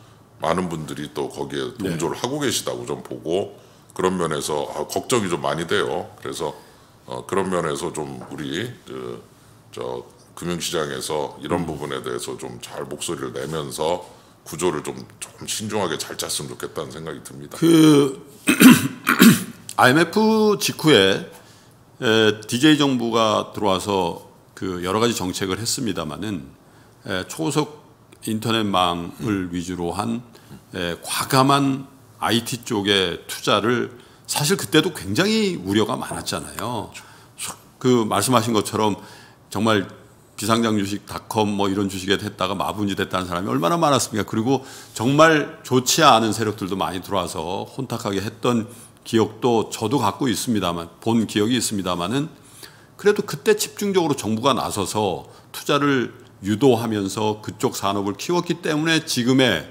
많은 분들이 또 거기에 동조를 네. 하고 계시다고 좀 보고 그런 면에서 걱정이 좀 많이 돼요. 그래서 그런 면에서 좀 우리 저 금융시장에서 이런 부분에 대해서 좀 잘 목소리를 내면서 구조를 좀 신중하게 잘 짰으면 좋겠다는 생각이 듭니다. 그 IMF 직후에 DJ 정부가 들어와서 그 여러 가지 정책을 했습니다마는 초속 인터넷망을 위주로 한 과감한 IT 쪽에 투자를 사실 그때도 굉장히 우려가 많았잖아요. 그 말씀하신 것처럼 정말 비상장 주식 닷컴 뭐 이런 주식에 했다가 마분이 됐다는 사람이 얼마나 많았습니까? 그리고 정말 좋지 않은 세력들도 많이 들어와서 혼탁하게 했던 기억도 저도 갖고 있습니다만 본 기억이 있습니다만은 그래도 그때 집중적으로 정부가 나서서 투자를 유도하면서 그쪽 산업을 키웠기 때문에 지금의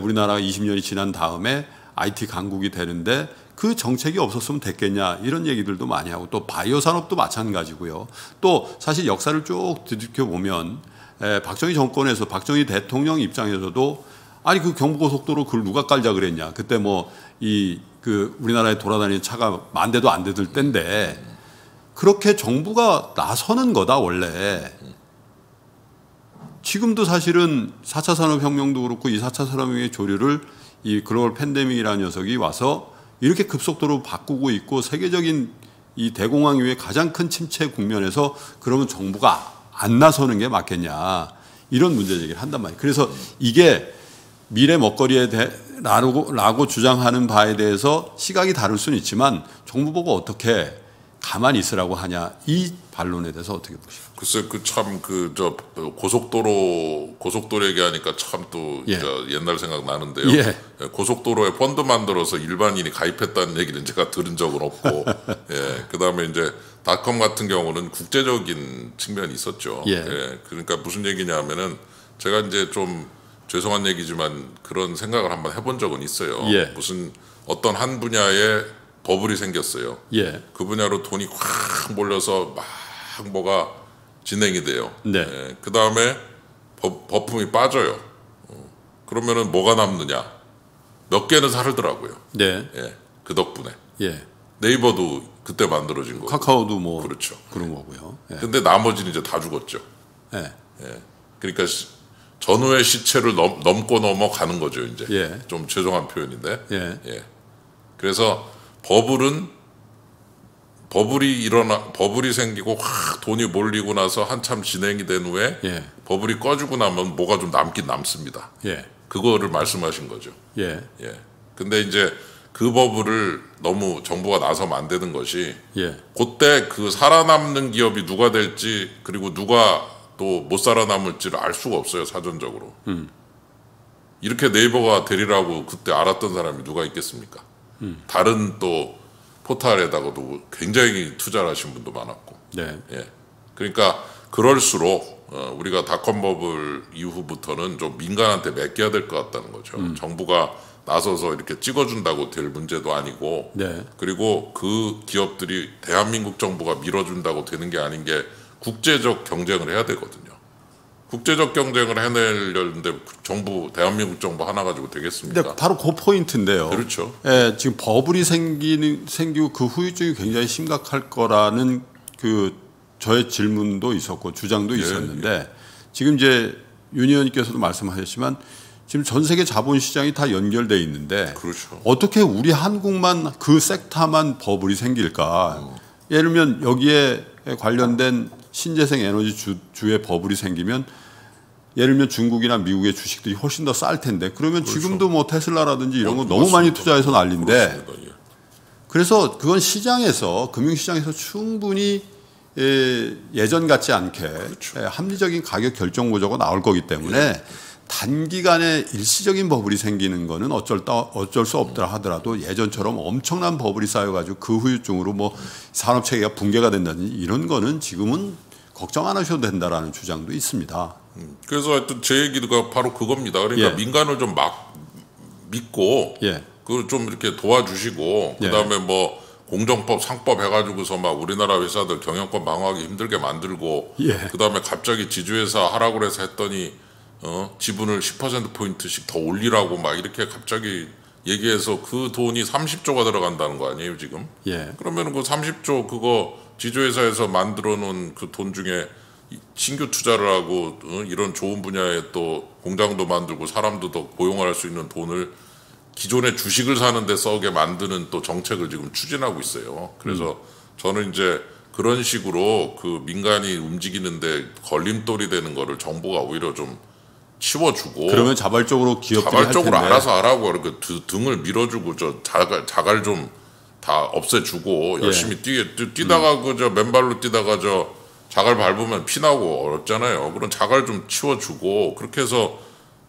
우리나라가 20년이 지난 다음에 IT 강국이 되는데 그 정책이 없었으면 됐겠냐 이런 얘기들도 많이 하고 또 바이오 산업도 마찬가지고요. 또 사실 역사를 쭉 뒤집혀보면 박정희 정권에서 박정희 대통령 입장에서도 아니 그 경부고속도로 그걸 누가 깔자 그랬냐. 그때 뭐 이 그 우리나라에 돌아다니는 차가 만 대도 안 되들 때인데 그렇게 정부가 나서는 거다 원래. 지금도 사실은 4차 산업혁명도 그렇고 이 4차 산업혁명의 조류를 이 글로벌 팬데믹이라는 녀석이 와서 이렇게 급속도로 바꾸고 있고 세계적인 이 대공황 이후에 가장 큰 침체 국면에서 그러면 정부가 안 나서는 게 맞겠냐 이런 문제 얘기를 한단 말이에요. 그래서 이게 미래 먹거리에 라고 주장하는 바에 대해서 시각이 다를 수는 있지만 정부 보고 어떻게 가만히 있으라고 하냐 이 반론에 대해서 어떻게 보십니까? 글쎄 그 참 그 저 고속도로 얘기하니까 참 또 예. 옛날 생각 나는데요. 예. 고속도로에 펀드 만들어서 일반인이 가입했다는 얘기는 제가 들은 적은 없고, 예. 그다음에 이제 닷컴 같은 경우는 국제적인 측면이 있었죠. 예. 예. 그러니까 무슨 얘기냐면은 제가 이제 좀 죄송한 얘기지만 그런 생각을 한번 해본 적은 있어요. 예. 무슨 어떤 한 분야에 버블이 생겼어요. 예. 그 분야로 돈이 확 몰려서 막 뭐가 진행이 돼요. 네. 예. 그 다음에 거품이 빠져요. 그러면은 뭐가 남느냐? 몇 개는 살더라고요. 네. 예. 그 덕분에. 예. 네이버도 그때 만들어진 거고. 카카오도 뭐 그렇죠. 그런 예. 거고요. 예. 근데 나머지는 이제 다 죽었죠. 예. 예. 그러니까 전후의 시체를 넘고 넘어가는 거죠. 이제. 예. 좀 죄송한 표현인데. 예. 예. 그래서 버블이 생기고 확 돈이 몰리고 나서 한참 진행이 된 후에 예. 버블이 꺼지고 나면 뭐가 좀 남긴 남습니다. 예. 그거를 말씀하신 거죠. 예. 예. 근데 이제 그 버블을 너무 정부가 나서면 안 되는 것이 예. 그때 그 살아남는 기업이 누가 될지 그리고 누가 또 못 살아남을지를 알 수가 없어요. 사전적으로. 이렇게 네이버가 되리라고 그때 알았던 사람이 누가 있겠습니까? 다른 또 포탈에다가도 굉장히 투자를 하신 분도 많았고 네. 예. 그러니까 그럴수록 우리가 닷컴버블 이후부터는 좀 민간한테 맡겨야 될 것 같다는 거죠. 정부가 나서서 이렇게 찍어준다고 될 문제도 아니고 네. 그리고 그 기업들이 대한민국 정부가 밀어준다고 되는 게 아닌 게 국제적 경쟁을 해야 되거든요. 국제적 경쟁을 해내려는데 정부 대한민국 정부 하나 가지고 되겠습니까? 근데 바로 그 포인트인데요. 그렇죠. 예, 지금 버블이 생기고 그 후유증이 굉장히 심각할 거라는 그 저의 질문도 있었고 주장도 있었는데 예, 예. 지금 이제 윤 의원님께서도 말씀하셨지만 지금 전 세계 자본시장이 다 연결돼 있는데 그렇죠. 어떻게 우리 한국만 그 섹터만 버블이 생길까? 예를 들면 여기에 관련된 신재생 에너지 주의 버블이 생기면 예를 들면 중국이나 미국의 주식들이 훨씬 더 쌀 텐데 그러면 그렇죠. 지금도 뭐 테슬라라든지 이런 거 너무 많이 투자해서 난리인데 그래서 그건 시장에서 금융시장에서 충분히 예전 같지 않게 그렇죠. 합리적인 가격 결정 구조가 나올 거기 때문에 예. 단기간에 일시적인 버블이 생기는 거는 어쩔 수 없더라 하더라도 예전처럼 엄청난 버블이 쌓여가지고 그 후유증으로 뭐 산업체계가 붕괴가 된다든지 이런 거는 지금은 걱정 안 하셔도 된다라는 주장도 있습니다. 그래서 하여튼 제 얘기가 바로 그겁니다. 그러니까 예. 민간을 좀 막 믿고 예. 그걸 좀 이렇게 도와주시고 예. 그다음에 뭐 공정법 상법 해가지고서 막 우리나라 회사들 경영권 방어하기 힘들게 만들고 예. 그다음에 갑자기 지주회사 하락을 해서 했더니 지분을 10%포인트씩 더 올리라고 막 이렇게 갑자기 얘기해서 그 돈이 30조가 들어간다는 거 아니에요 지금? 예. 그러면 그 30조 그거 지주회사에서 만들어 놓은 그 돈 중에 신규 투자를 하고 이런 좋은 분야에 또 공장도 만들고 사람도 더 고용할 수 있는 돈을 기존의 주식을 사는 데 써오게 만드는 또 정책을 지금 추진하고 있어요. 그래서 저는 이제 그런 식으로 그 민간이 움직이는데 걸림돌이 되는 거를 정부가 오히려 좀 치워주고 그러면 자발적으로 기업들이 자발적으로 할 텐데. 알아서 하라고 이렇게 등을 밀어주고 저 자갈 좀 다 없애주고 열심히 예. 뛰다가 그저 맨발로 뛰다가 저 자갈 밟으면 피나고 어렵잖아요. 그런 자갈 좀 치워주고 그렇게 해서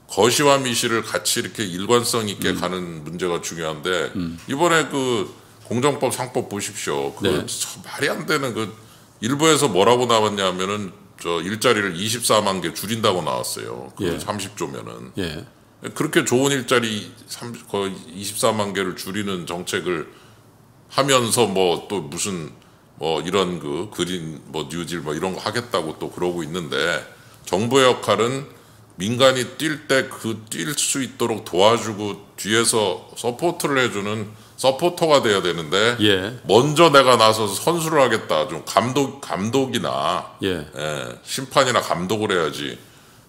거시와 미시를 같이 이렇게 일관성 있게 가는 문제가 중요한데 이번에 그 공정법 상법 보십시오. 그 네. 말이 안 되는 그 일부에서 뭐라고 나왔냐면은 저 일자리를 24만 개 줄인다고 나왔어요. 그 예. 30조면은 예. 그렇게 좋은 일자리 거의 24만 개를 줄이는 정책을 하면서 뭐 또 무슨 뭐 이런 그 그린 뭐 뉴딜 뭐 이런 거 하겠다고 또 그러고 있는데 정부의 역할은 민간이 뛸 때 그 뛸 수 있도록 도와주고 뒤에서 서포트를 해주는 서포터가 돼야 되는데 예. 먼저 내가 나서서 선수를 하겠다 좀 감독이나 예. 예, 심판이나 감독을 해야지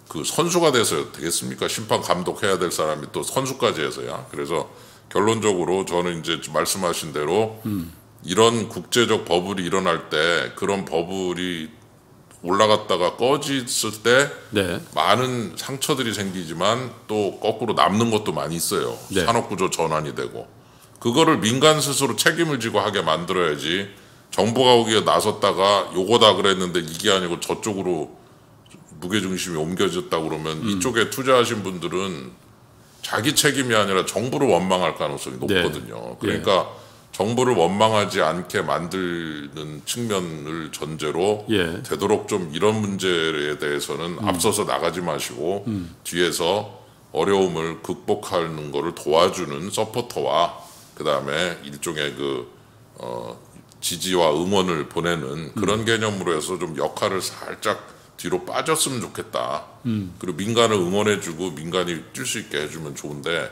그 선수가 돼서 되겠습니까? 심판 감독해야 될 사람이 또 선수까지 해서야. 그래서 결론적으로 저는 이제 말씀하신 대로 이런 국제적 버블이 일어날 때 그런 버블이 올라갔다가 꺼졌을 때 네. 많은 상처들이 생기지만 또 거꾸로 남는 것도 많이 있어요. 네. 산업구조 전환이 되고 그거를 민간 스스로 책임을 지고 하게 만들어야지 정부가 오기에 나섰다가 요거다 그랬는데 이게 아니고 저쪽으로 무게중심이 옮겨졌다 그러면 이쪽에 투자하신 분들은 자기 책임이 아니라 정부를 원망할 가능성이 높거든요. 네. 그러니까 네. 정부를 원망하지 않게 만드는 측면을 전제로 예. 되도록 좀 이런 문제에 대해서는 앞서서 나가지 마시고 뒤에서 어려움을 극복하는 거를 도와주는 서포터와 그다음에 일종의 그 지지와 응원을 보내는 그런 개념으로 해서 좀 역할을 살짝 뒤로 빠졌으면 좋겠다. 그리고 민간을 응원해주고 민간이 뛸 수 있게 해주면 좋은데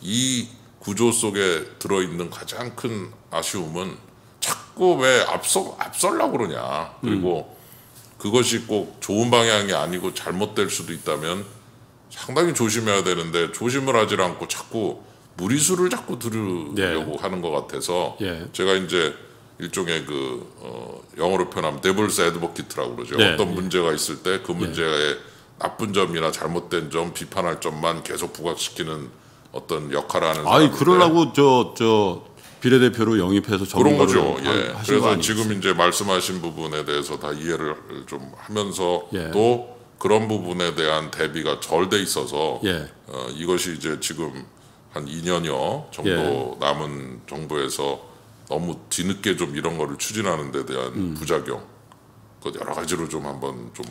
이 구조 속에 들어있는 가장 큰 아쉬움은 자꾸 왜 앞설라고 그러냐. 그리고 그것이 꼭 좋은 방향이 아니고 잘못될 수도 있다면 상당히 조심해야 되는데 조심을 하질 않고 자꾸 무리수를 자꾸 들으려고 예. 하는 것 같아서 예. 제가 이제 일종의 그 영어로 표현하면 데블스 애드보킷이라고 그러죠. 네. 어떤 문제가 있을 때 그 문제의 예. 나쁜 점이나 잘못된 점, 비판할 점만 계속 부각시키는 어떤 역할하는. 아니 그러려고 저 비례대표로 영입해서 그런 거죠. 예. 그래서 지금 이제 말씀하신 부분에 대해서 다 이해를 좀 하면서 예. 또 그런 부분에 대한 대비가 절대 있어서 예. 이것이 이제 지금 한 2년여 정도 예. 남은 정부에서 너무 뒤늦게 좀 이런 거를 추진하는 데 대한 부작용 그 여러 가지로 좀 한번 좀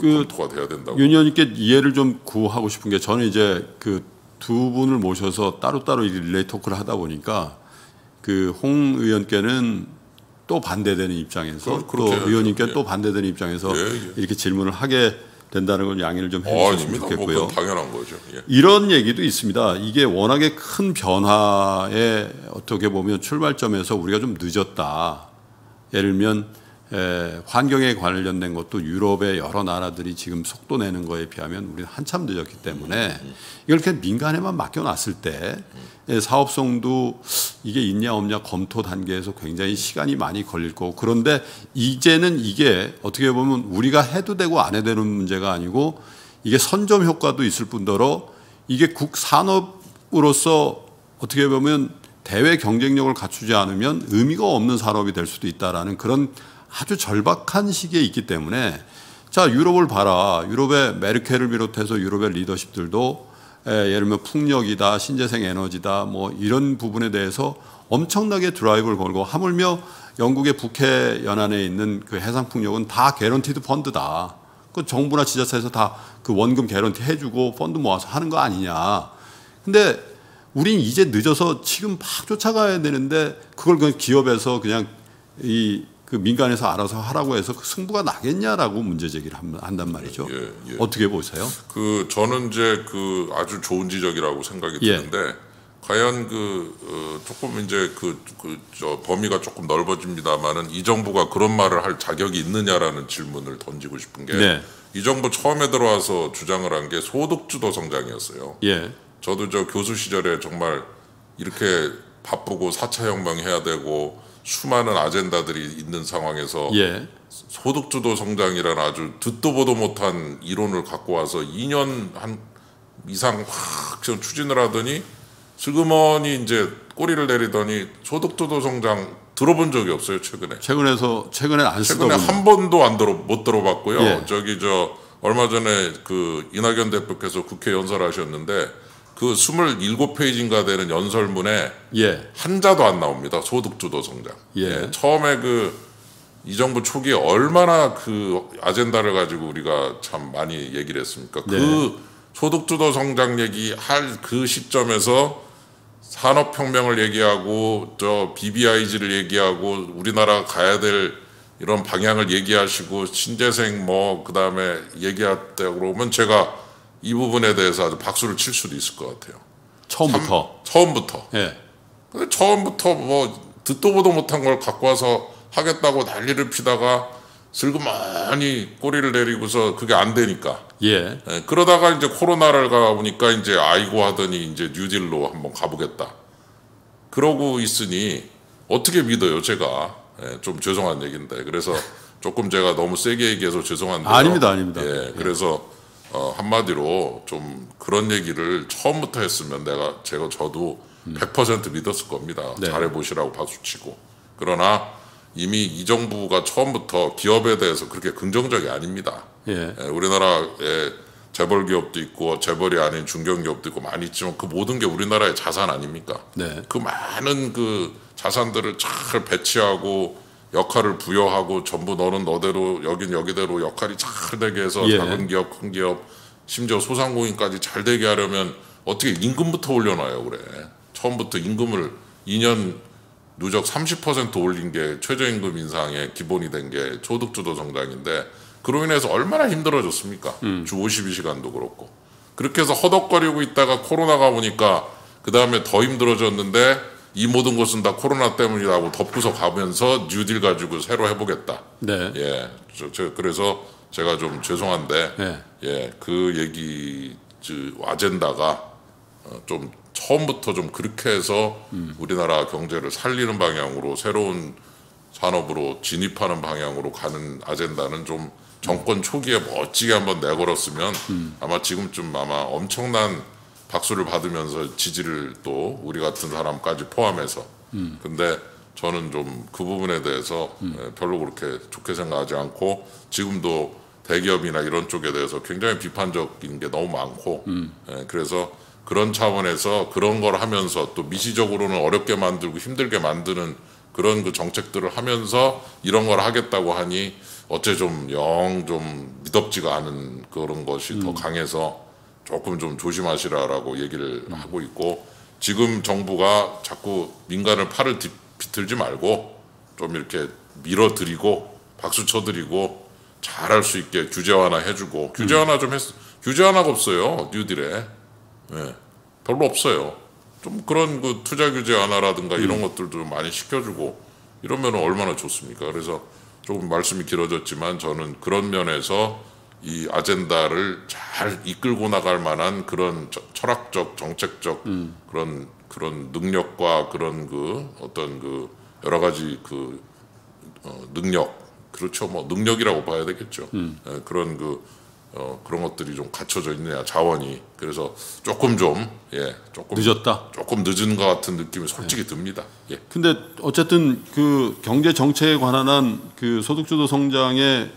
검토가 돼야 된다고. 윤 의원님께 이해를 좀 구하고 싶은 게 저는 이제 두 분을 모셔서 따로따로 릴레이 토크를 하다 보니까 그 홍 의원께는 또 반대되는 입장에서 또 의원님께 예. 또 반대되는 입장에서 예, 예. 이렇게 질문을 하게 된다는 건 양해를 좀 해주시면 좋겠고요. 뭐 당연한 거죠. 예. 이런 얘기도 있습니다. 이게 워낙에 큰 변화에 어떻게 보면 출발점에서 우리가 좀 늦었다. 예를 들면 환경에 관련된 것도 유럽의 여러 나라들이 지금 속도 내는 거에 비하면 우리는 한참 늦었기 때문에 이걸 이렇게 민간에만 맡겨놨을 때 사업성도 이게 있냐 없냐 검토 단계에서 굉장히 시간이 많이 걸릴 거고, 그런데 이제는 이게 어떻게 보면 우리가 해도 되고 안 해도 되는 문제가 아니고 이게 선점 효과도 있을 뿐더러 이게 국산업으로서 어떻게 보면 대외 경쟁력을 갖추지 않으면 의미가 없는 산업이 될 수도 있다라는 그런 아주 절박한 시기에 있기 때문에, 자, 유럽을 봐라. 유럽의 메르켈을 비롯해서 유럽의 리더십들도 예를 들면 풍력이다, 신재생 에너지다, 뭐 이런 부분에 대해서 엄청나게 드라이브를 걸고, 하물며 영국의 북해 연안에 있는 그 해상 풍력은 다 개런티드 펀드다. 그 정부나 지자체에서 다 그 원금 개런티 해주고 펀드 모아서 하는 거 아니냐. 근데 우린 이제 늦어서 지금 막 쫓아가야 되는데 그걸 그냥 기업에서 그냥 그 민간에서 알아서 하라고 해서 그 승부가 나겠냐라고 문제 제기를 한단 말이죠. 예, 예. 어떻게 보세요? 그 저는 이제 그 아주 좋은 지적이라고 생각이 드는데, 예. 과연 그 조금 이제 그 범위가 조금 넓어집니다만은 이 정부가 그런 말을 할 자격이 있느냐라는 질문을 던지고 싶은 게, 네. 이 정부 처음에 들어와서 주장을 한 게 소득주도 성장이었어요. 예. 저도 저 교수 시절에 정말 이렇게 바쁘고 4차 혁명해야 되고 수많은 아젠다들이 있는 상황에서, 예. 소득주도 성장이라는 아주 듣도 보도 못한 이론을 갖고 와서 2년 한 이상 확 추진을 하더니 슬그머니 이제 꼬리를 내리더니 소득주도 성장 들어본 적이 없어요. 최근에 안 쓰던 최근에 한 번도 못 들어봤고요. 예. 저기 저 얼마 전에 그 이낙연 대표께서 국회 연설하셨는데 그 27페이지인가 되는 연설문에, 예. 한자도 안 나옵니다. 소득주도 성장. 예. 예. 처음에 이 정부 초기에 얼마나 그 아젠다를 가지고 우리가 참 많이 얘기를 했습니까? 네. 그 소득주도 성장 얘기 할 그 시점에서 산업혁명을 얘기하고 저 BBIG를 얘기하고 우리나라가 가야 될 이런 방향을 얘기하시고 신재생 뭐 그다음에 얘기할 때 그러면 제가 이 부분에 대해서 아주 박수를 칠 수도 있을 것 같아요. 처음부터. 예. 근데 처음부터 뭐 듣도 보도 못한 걸 갖고 와서 하겠다고 난리를 피다가 슬그머니 꼬리를 내리고서 그게 안 되니까. 예. 예. 그러다가 이제 코로나를 가보니까 이제 아이고 하더니 이제 뉴딜로 한번 가보겠다. 그러고 있으니 어떻게 믿어요, 제가. 예, 좀 죄송한 얘기인데. 그래서 조금 제가 너무 세게 얘기해서 죄송한데. 아닙니다. 예. 그래서 한마디로 좀 그런 얘기를 처음부터 했으면 저도 100% 믿었을 겁니다. 네. 잘해보시라고 박수치고. 그러나 이미 이 정부가 처음부터 기업에 대해서 그렇게 긍정적이 아닙니다. 예. 예, 우리나라에 재벌 기업도 있고 재벌이 아닌 중견 기업도 있고 많이 있지만 그 모든 게 우리나라의 자산 아닙니까? 네. 그 많은 그 자산들을 잘 배치하고 역할을 부여하고 전부 너는 너대로 여긴 여기대로 역할이 잘 되게 해서, 예. 작은 기업 큰 기업 심지어 소상공인까지 잘 되게 하려면 어떻게 임금부터 올려놔요. 그래 처음부터 임금을 2년 누적 30% 올린 게 최저임금 인상의 기본이 된 게 소득주도 성장인데 그로 인해서 얼마나 힘들어졌습니까. 주 52시간도 그렇고 그렇게 해서 허덕거리고 있다가 코로나가 오니까 그 다음에 더 힘들어졌는데 이 모든 것은 다 코로나 때문이라고 덮고서 가면서 뉴딜 가지고 새로 해보겠다. 네. 예. 그래서 제가 좀 죄송한데, 네. 예. 그 얘기, 아젠다가 좀 처음부터 좀 그렇게 해서 우리나라 경제를 살리는 방향으로 새로운 산업으로 진입하는 방향으로 가는 아젠다는 좀 정권 초기에 멋지게 한번 내걸었으면 아마 지금쯤 엄청난 박수를 받으면서 지지를 또 우리 같은 사람까지 포함해서. 근데 저는 좀 그 부분에 대해서 별로 그렇게 좋게 생각하지 않고 지금도 대기업이나 이런 쪽에 대해서 굉장히 비판적인 게 너무 많고 예, 그래서 그런 차원에서 그런 걸 하면서 또 미시적으로는 어렵게 만들고 힘들게 만드는 그런 그 정책들을 하면서 이런 걸 하겠다고 하니 어째 좀 미덥지가 않은 그런 것이 더 강해서 조금 좀 조심하시라라고 얘기를 하고 있고 지금 정부가 자꾸 민간을 팔을 비틀지 말고 좀 이렇게 밀어드리고 박수 쳐드리고 잘할 수 있게 규제 완화 해주고 규제 완화 좀 했어. 규제 완화가 없어요. 뉴딜에. 네. 별로 없어요. 좀 그런 그 투자 규제 완화라든가 이런 것들도 많이 시켜주고 이러면 얼마나 좋습니까. 그래서 조금 말씀이 길어졌지만 저는 그런 면에서 이 아젠다를 잘 이끌고 나갈 만한 그런 철학적, 정책적 그런 능력과 그런 어떤 여러 가지 능력, 그렇죠, 뭐 능력이라고 봐야 되겠죠. 그런 그런 것들이 좀 갖춰져 있느냐, 자원이. 그래서 조금 조금 늦었다, 조금 늦은 것 같은 느낌이 솔직히 듭니다. 예. 근데 어쨌든 경제 정책에 관한 소득주도 성장의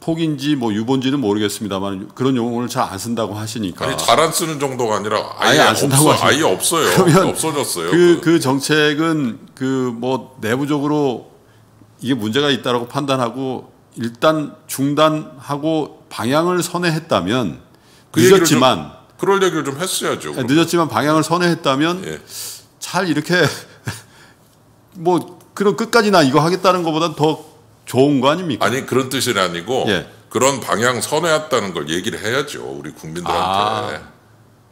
폭인지 뭐 유보인지는 모르겠습니다만 그런 용어를 잘 안 쓴다고 하시니까. 아니, 잘 안 쓰는 정도가 아니라 아예 안 쓴다고 하시니까. 아예 없어요. 그러면 없어졌어요. 그 정책은 뭐 내부적으로 이게 문제가 있다라고 판단하고 일단 중단하고 방향을 선회했다면 늦었지만 그럴 얘기를 좀 했어야죠. 늦었지만 방향을 선회했다면 잘 이렇게 뭐 그런 끝까지나 이거 하겠다는 것보다 더 좋은 거 아닙니까? 아니 그런 뜻이 아니고 그런 방향 선회했다는 걸 얘기를 해야죠. 우리 국민들한테.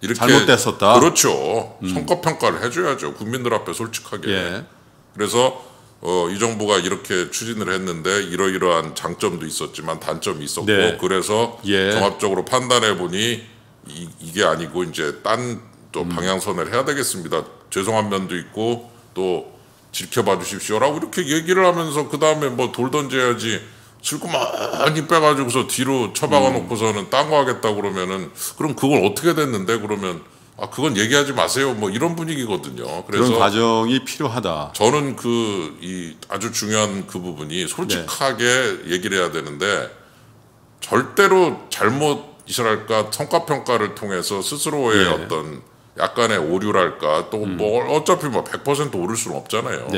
이렇게 잘못됐었다. 그렇죠. 성과평가를 해줘야죠. 국민들 앞에 솔직하게. 그래서 이 정부가 이렇게 추진을 했는데 이러이러한 장점도 있었지만 단점이 있었고 그래서 종합적으로 판단해 보니 이게 아니고 이제 딴 또 방향선을 해야 되겠습니다. 죄송한 면도 있고 또 지켜봐 주십시오라고 이렇게 얘기를 하면서 그 다음에 뭐 돌 던져야지 쓸고 많이 빼가지고서 뒤로 처박아 놓고서는 딴 거 하겠다 그러면은 그럼 그걸 어떻게 됐는데 그러면 아 그건 얘기하지 마세요 뭐 이런 분위기거든요. 그래서 그런 과정이 필요하다. 저는 이 아주 중요한 부분이 솔직하게 얘기를 해야 되는데 절대로 잘못이랄까 성과평가를 통해서 스스로의 어떤 약간의 오류랄까 또 뭐 어차피 뭐 100% 오를 수는 없잖아요.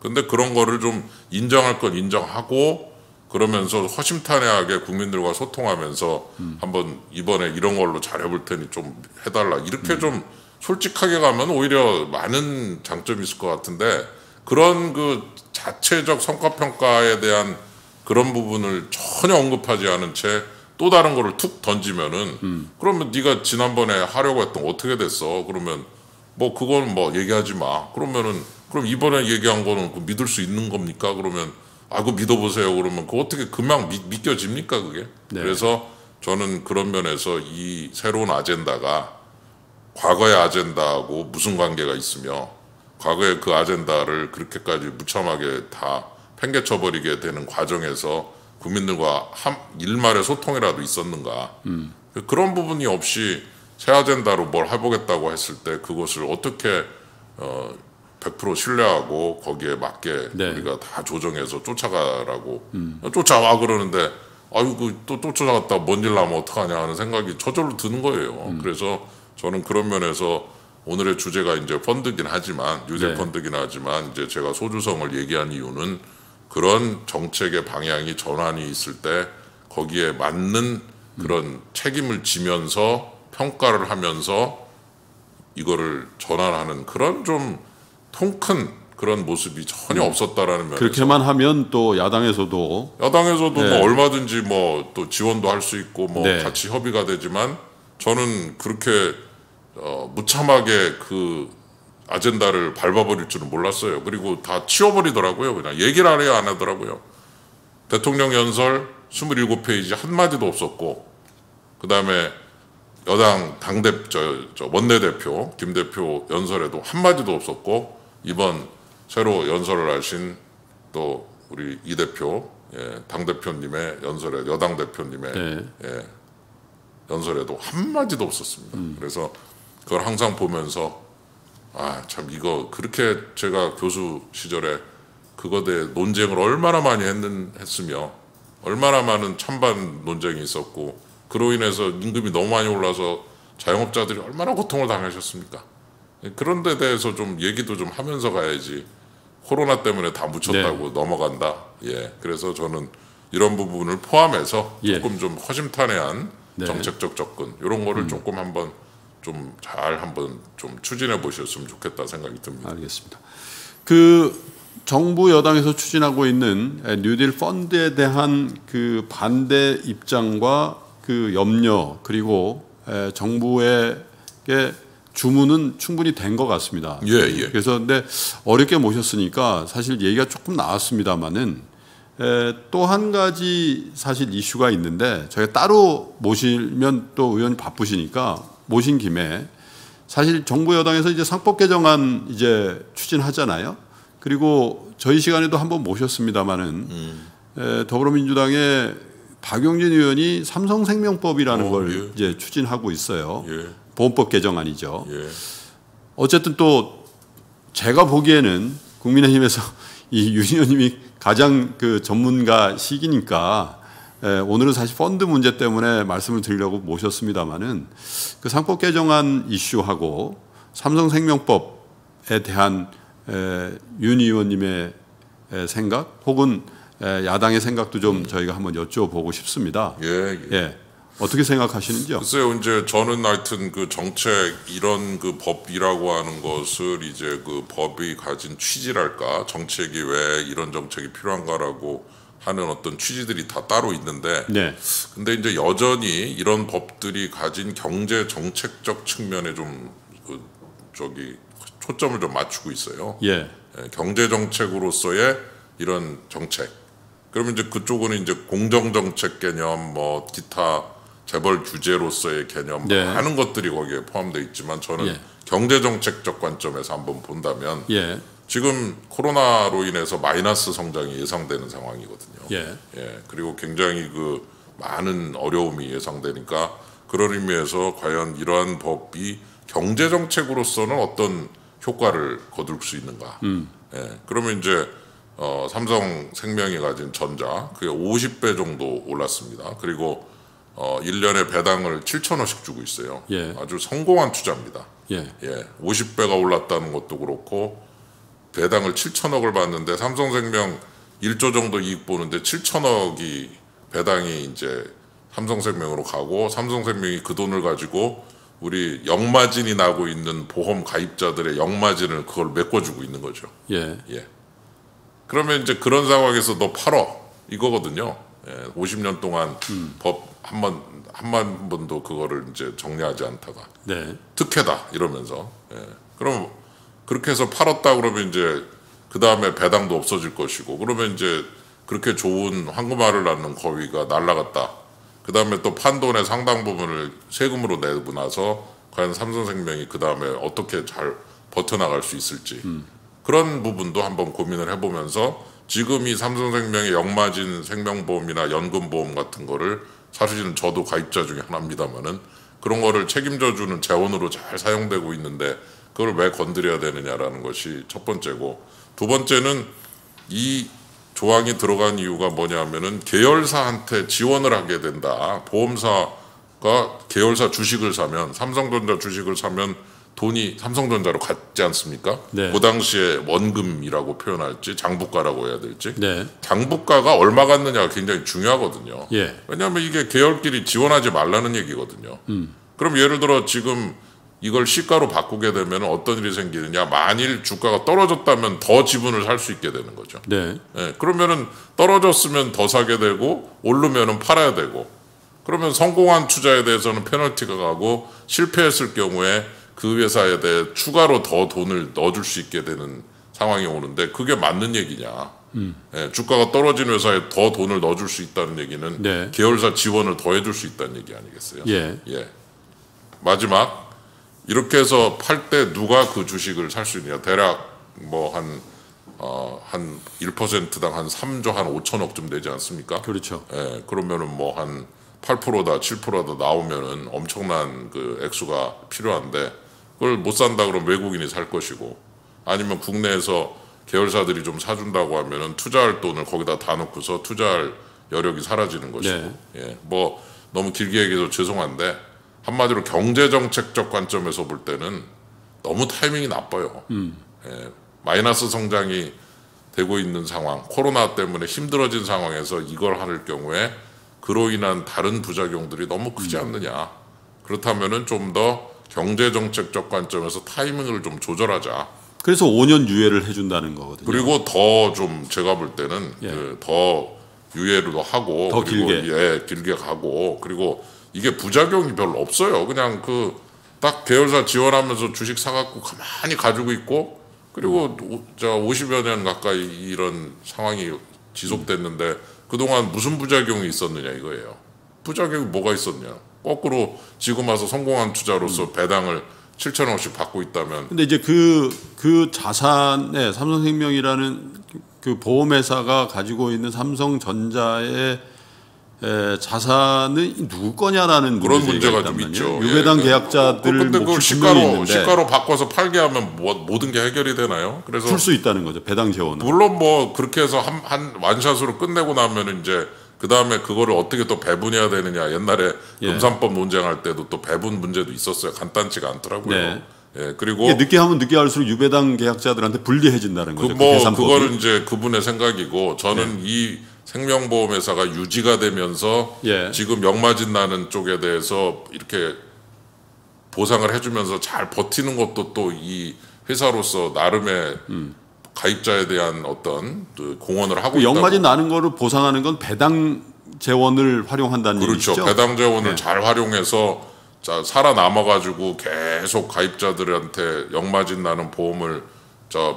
근데 그런 거를 좀 인정할 건 인정하고 그러면서 허심탄회하게 국민들과 소통하면서 한번 이번에 이런 걸로 잘해볼 테니 좀 해달라 이렇게 좀 솔직하게 가면 오히려 많은 장점이 있을 것 같은데 그런 자체적 성과평가에 대한 그런 부분을 전혀 언급하지 않은 채 또 다른 거를 툭 던지면은 그러면 네가 지난번에 하려고 했던 거 어떻게 됐어? 그러면 뭐 그건 뭐 얘기하지 마. 그러면은 그럼 이번에 얘기한 거는 믿을 수 있는 겁니까? 그러면 아 그거 믿어보세요. 그러면 그거 어떻게 금방 믿겨집니까 그게? 그래서 저는 그런 면에서 이 새로운 아젠다가 과거의 아젠다하고 무슨 관계가 있으며 과거의 그 아젠다를 그렇게까지 무참하게 다 팽개쳐버리게 되는 과정에서 국민들과 일말의 소통이라도 있었는가. 그런 부분이 없이 새 아젠다로 뭘 해보겠다고 했을 때 그것을 어떻게 100% 신뢰하고 거기에 맞게 우리가 다 조정해서 쫓아가라고. 쫓아와 그러는데 아이고 또 쫓아갔다 뭔 일 나면 어떡하냐 하는 생각이 저절로 드는 거예요. 그래서 저는 그런 면에서 오늘의 주제가 이제 펀드긴 하지만 유세 펀드긴 하지만 이제 제가 소주성을 얘기한 이유는 그런 정책의 방향이 전환이 있을 때 거기에 맞는 그런 책임을 지면서 평가를 하면서 이거를 전환하는 그런 좀 통큰 그런 모습이 전혀 없었다라는 면에서 그렇게만 하면 또 야당에서도 뭐 얼마든지 뭐 또 지원도 할 수 있고 뭐 같이 협의가 되지만 저는 그렇게 무참하게 아젠다를 밟아버릴 줄은 몰랐어요. 그리고 다 치워버리더라고요. 그냥 얘기를 안 해야 안 하더라고요. 대통령 연설 27페이지 한마디도 없었고 그다음에 여당 원내대표 김 대표 연설에도 한마디도 없었고 이번 새로 연설을 하신 또 우리 이 대표 당대표님의 연설에 여당 대표님의 연설에도 한마디도 없었습니다. 그래서 그걸 항상 보면서 아, 참 이거 그렇게 제가 교수 시절에 그거에 대해 논쟁을 얼마나 많이 했으며 얼마나 많은 찬반 논쟁이 있었고 그로 인해서 임금이 너무 많이 올라서 자영업자들이 얼마나 고통을 당하셨습니까? 그런 데 대해서 좀 얘기도 좀 하면서 가야지 코로나 때문에 다 묻혔다고 넘어간다. 그래서 저는 이런 부분을 포함해서 조금 좀 허심탄회한 정책적 접근 이런 거를 조금 한번 좀 잘 한번 좀 추진해 보셨으면 좋겠다 생각이 듭니다. 알겠습니다. 정부 여당에서 추진하고 있는 뉴딜 펀드에 대한 반대 입장과 염려 그리고 정부에게 주문은 충분히 된 것 같습니다. 그래서 근데 어렵게 모셨으니까 사실 얘기가 조금 나왔습니다만은 또 한 가지 사실 이슈가 있는데 저희가 따로 모시면 또 의원이 바쁘시니까 모신 김에 사실 정부 여당에서 이제 상법 개정안 이제 추진하잖아요. 그리고 저희 시간에도 한번 모셨습니다마는 더불어민주당의 박용진 의원이 삼성생명법이라는 걸 이제 추진하고 있어요. 예. 보험법 개정안이죠. 예. 어쨌든 또 제가 보기에는 국민의힘에서 이 윤 의원님이 가장 그 전문가시기니까 오늘은 사실 펀드 문제 때문에 말씀을 드리려고 모셨습니다마는 그 상법 개정안 이슈하고 삼성생명법에 대한 윤 의원님의 생각 혹은 야당의 생각도 좀 저희가 한번 여쭤보고 싶습니다. 예, 예. 예. 어떻게 생각하시는지요? 글쎄요, 이제 저는 하여튼 그 정책 이런 그 법이라고 하는 것을 이제 그 법이 가진 취지랄까, 정책이 왜 이런 정책이 필요한가라고 하는 어떤 취지들이 다 따로 있는데, 네. 근데 이제 여전히 이런 법들이 가진 경제 정책적 측면에 좀 그 저기 초점을 좀 맞추고 있어요. 예. 예, 경제 정책으로서의 이런 정책. 그러면 이제 그쪽은 이제 공정 정책 개념, 뭐 기타 재벌 규제로서의 개념, 네. 많은 것들이 거기에 포함되어 있지만 저는 예. 경제 정책적 관점에서 한번 본다면 예. 지금 코로나로 인해서 마이너스 성장이 예상되는 상황이거든요. 예. 예. 그리고 굉장히 그 많은 어려움이 예상되니까 그런 의미에서 과연 이러한 법이 경제 정책으로서는 어떤 효과를 거둘 수 있는가? 예. 그러면 이제 삼성생명이 가진 전자 그게 50배 정도 올랐습니다. 그리고 1년에 배당을 7,000원씩 주고 있어요. 예. 아주 성공한 투자입니다. 예. 예. 50배가 올랐다는 것도 그렇고 배당을 7,000억을 받는데 삼성생명 1조 정도 이익 보는데 7,000억이 배당이 이제 삼성생명으로 가고 삼성생명이 그 돈을 가지고 우리 역마진이 나고 있는 보험 가입자들의 역마진을 그걸 메꿔주고 있는 거죠. 예. 예. 그러면 이제 그런 상황에서 너 팔어 이거거든요. 예, 50년 동안 법 한 번도 그거를 이제 정리하지 않다가 네. 특혜다 이러면서 예, 그럼 그렇게 해서 팔았다 그러면 이제 그 다음에 배당도 없어질 것이고 그러면 이제 그렇게 좋은 황금알을 낳는 거위가 날라갔다. 그 다음에 또 판 돈의 상당 부분을 세금으로 내고 나서 과연 삼성생명이 그 다음에 어떻게 잘 버텨나갈 수 있을지. 그런 부분도 한번 고민을 해보면서 지금 이 삼성생명의 역마진 생명보험이나 연금보험 같은 거를 사실은 저도 가입자 중에 하나입니다만은 그런 거를 책임져주는 재원으로 잘 사용되고 있는데 그걸 왜 건드려야 되느냐라는 것이 첫 번째고 두 번째는 이 조항이 들어간 이유가 뭐냐면은 계열사한테 지원을 하게 된다. 보험사가 계열사 주식을 사면 삼성전자 주식을 사면 돈이 삼성전자로 갔지 않습니까? 네. 그 당시에 원금이라고 표현할지 장부가라고 해야 될지 네. 장부가가 얼마 갔느냐가 굉장히 중요하거든요. 예. 왜냐하면 이게 계열끼리 지원하지 말라는 얘기거든요. 그럼 예를 들어 지금 이걸 시가로 바꾸게 되면 어떤 일이 생기느냐. 만일 주가가 떨어졌다면 더 지분을 살 수 있게 되는 거죠. 네. 예. 그러면은 떨어졌으면 더 사게 되고 오르면은 팔아야 되고 그러면 성공한 투자에 대해서는 페널티가 가고 실패했을 경우에 그 회사에 대해 추가로 더 돈을 넣어줄 수 있게 되는 상황이 오는데 그게 맞는 얘기냐. 예, 주가가 떨어진 회사에 더 돈을 넣어줄 수 있다는 얘기는 네. 계열사 지원을 더 해줄 수 있다는 얘기 아니겠어요? 예. 예. 마지막 이렇게 해서 팔 때 누가 그 주식을 살 수 있냐. 대략 뭐 한 1%당 한 3조 한 5천억쯤 되지 않습니까? 그렇죠. 예, 그러면은 뭐 한 8%다 7%다 나오면은 엄청난 그 액수가 필요한데 그걸 못 산다 그러면 외국인이 살 것이고 아니면 국내에서 계열사들이 좀 사준다고 하면은 투자할 돈을 거기다 다 넣고서 투자할 여력이 사라지는 것이고 네. 예, 뭐 너무 길게 얘기해서 죄송한데 한마디로 경제정책적 관점에서 볼 때는 너무 타이밍이 나빠요. 예, 마이너스 성장이 되고 있는 상황 코로나 때문에 힘들어진 상황에서 이걸 할 경우에 그로 인한 다른 부작용들이 너무 크지 않느냐. 그렇다면은 좀 더 경제정책적 관점에서 타이밍을 좀 조절하자. 그래서 5년 유예를 해준다는 거거든요. 그리고 더 좀 제가 볼 때는 예. 그 더 유예를 하고 더 그리고 길게 예, 길게 가고 그리고 이게 부작용이 별로 없어요. 그냥 그 딱 계열사 지원하면서 주식 사갖고 가만히 가지고 있고 그리고 50여 년 가까이 이런 상황이 지속됐는데 그동안 무슨 부작용이 있었느냐 이거예요. 부작용이 뭐가 있었냐. 거꾸로 지금 와서 성공한 투자로서 배당을 7,000원씩 받고 있다면. 근데 이제 그 자산에 삼성생명이라는 그 보험회사가 가지고 있는 삼성전자의 자산은 누구 거냐라는 그런 문제가 좀 있죠. 유배당 계약자들 근데 그걸 시가로 바꿔서 팔게 하면 모든 게 해결이 되나요? 그래서 풀 수 있다는 거죠. 배당 재원은. 물론 뭐 그렇게 해서 한 완샷으로 끝내고 나면은 이제 그 다음에 그거를 어떻게 또 배분해야 되느냐. 옛날에 금산법 논쟁할 때도 또 배분 문제도 있었어요. 간단치가 않더라고요. 네. 예, 그리고 늦게 하면 늦게 할수록 유배당 계약자들한테 불리해진다는 거죠. 그거는 이제 그분의 생각이고 저는 이 생명보험회사가 유지가 되면서 지금 역마진 나는 쪽에 대해서 이렇게 보상을 해주면서 잘 버티는 것도 또 이 회사로서 나름의 가입자에 대한 어떤 공헌을 하고 있다고. 역마진 나는 거를 보상하는 건 배당 재원을 활용한다는 얘기죠. 그렇죠. 배당 재원을 잘 활용해서 살아남아가지고 계속 가입자들한테 역마진 나는 보험을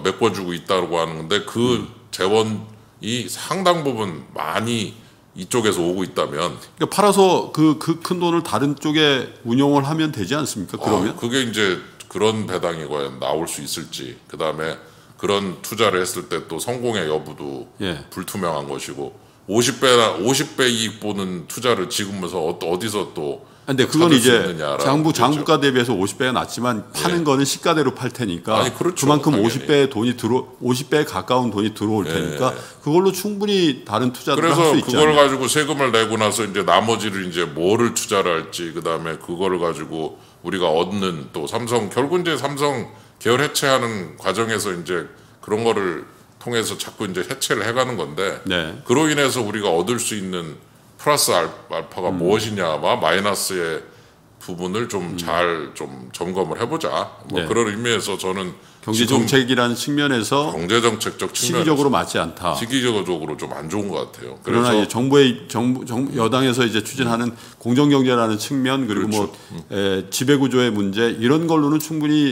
메꿔주고 있다고 하는데 그 재원이 상당 부분 많이 이쪽에서 오고 있다면 그러니까 팔아서 그 큰 돈을 다른 쪽에 운용을 하면 되지 않습니까? 그러면 그게 이제 그런 배당이 과연 나올 수 있을지 그 다음에 그런 투자를 했을 때 또 성공의 여부도 불투명한 것이고 50배 이익 보는 투자를 지금부터 어디서 또 근데 그건 이제 장부가 대비해서 50배가 낮지만 파는 거는 시가대로 팔 테니까 그렇죠, 그만큼 당연히. 50배에 가까운 돈이 들어올 테니까 그걸로 충분히 다른 투자를 할 수 있잖아요. 그래서 그걸 가지고 세금을 내고 나서 이제 나머지를 이제 뭐를 투자를 할지 그다음에 그거를 가지고 우리가 얻는 또 삼성 결국 이제 삼성 계열 해체하는 과정에서 이제 그런 거를 통해서 자꾸 이제 해체를 해가는 건데 그로 인해서 우리가 얻을 수 있는 플러스 알파가 무엇이냐와 마이너스의 부분을 좀 잘 좀 점검을 해보자. 뭐 그런 의미에서 저는 경제정책이라는 측면에서 경제정책적 측면에서 시기적으로 맞지 않다. 시기적으로 좀 안 좋은 것 같아요. 그래서 그러나 이제 여당에서 이제 추진하는 공정경제라는 측면 그리고 그렇죠. 뭐 지배구조의 문제 이런 걸로는 충분히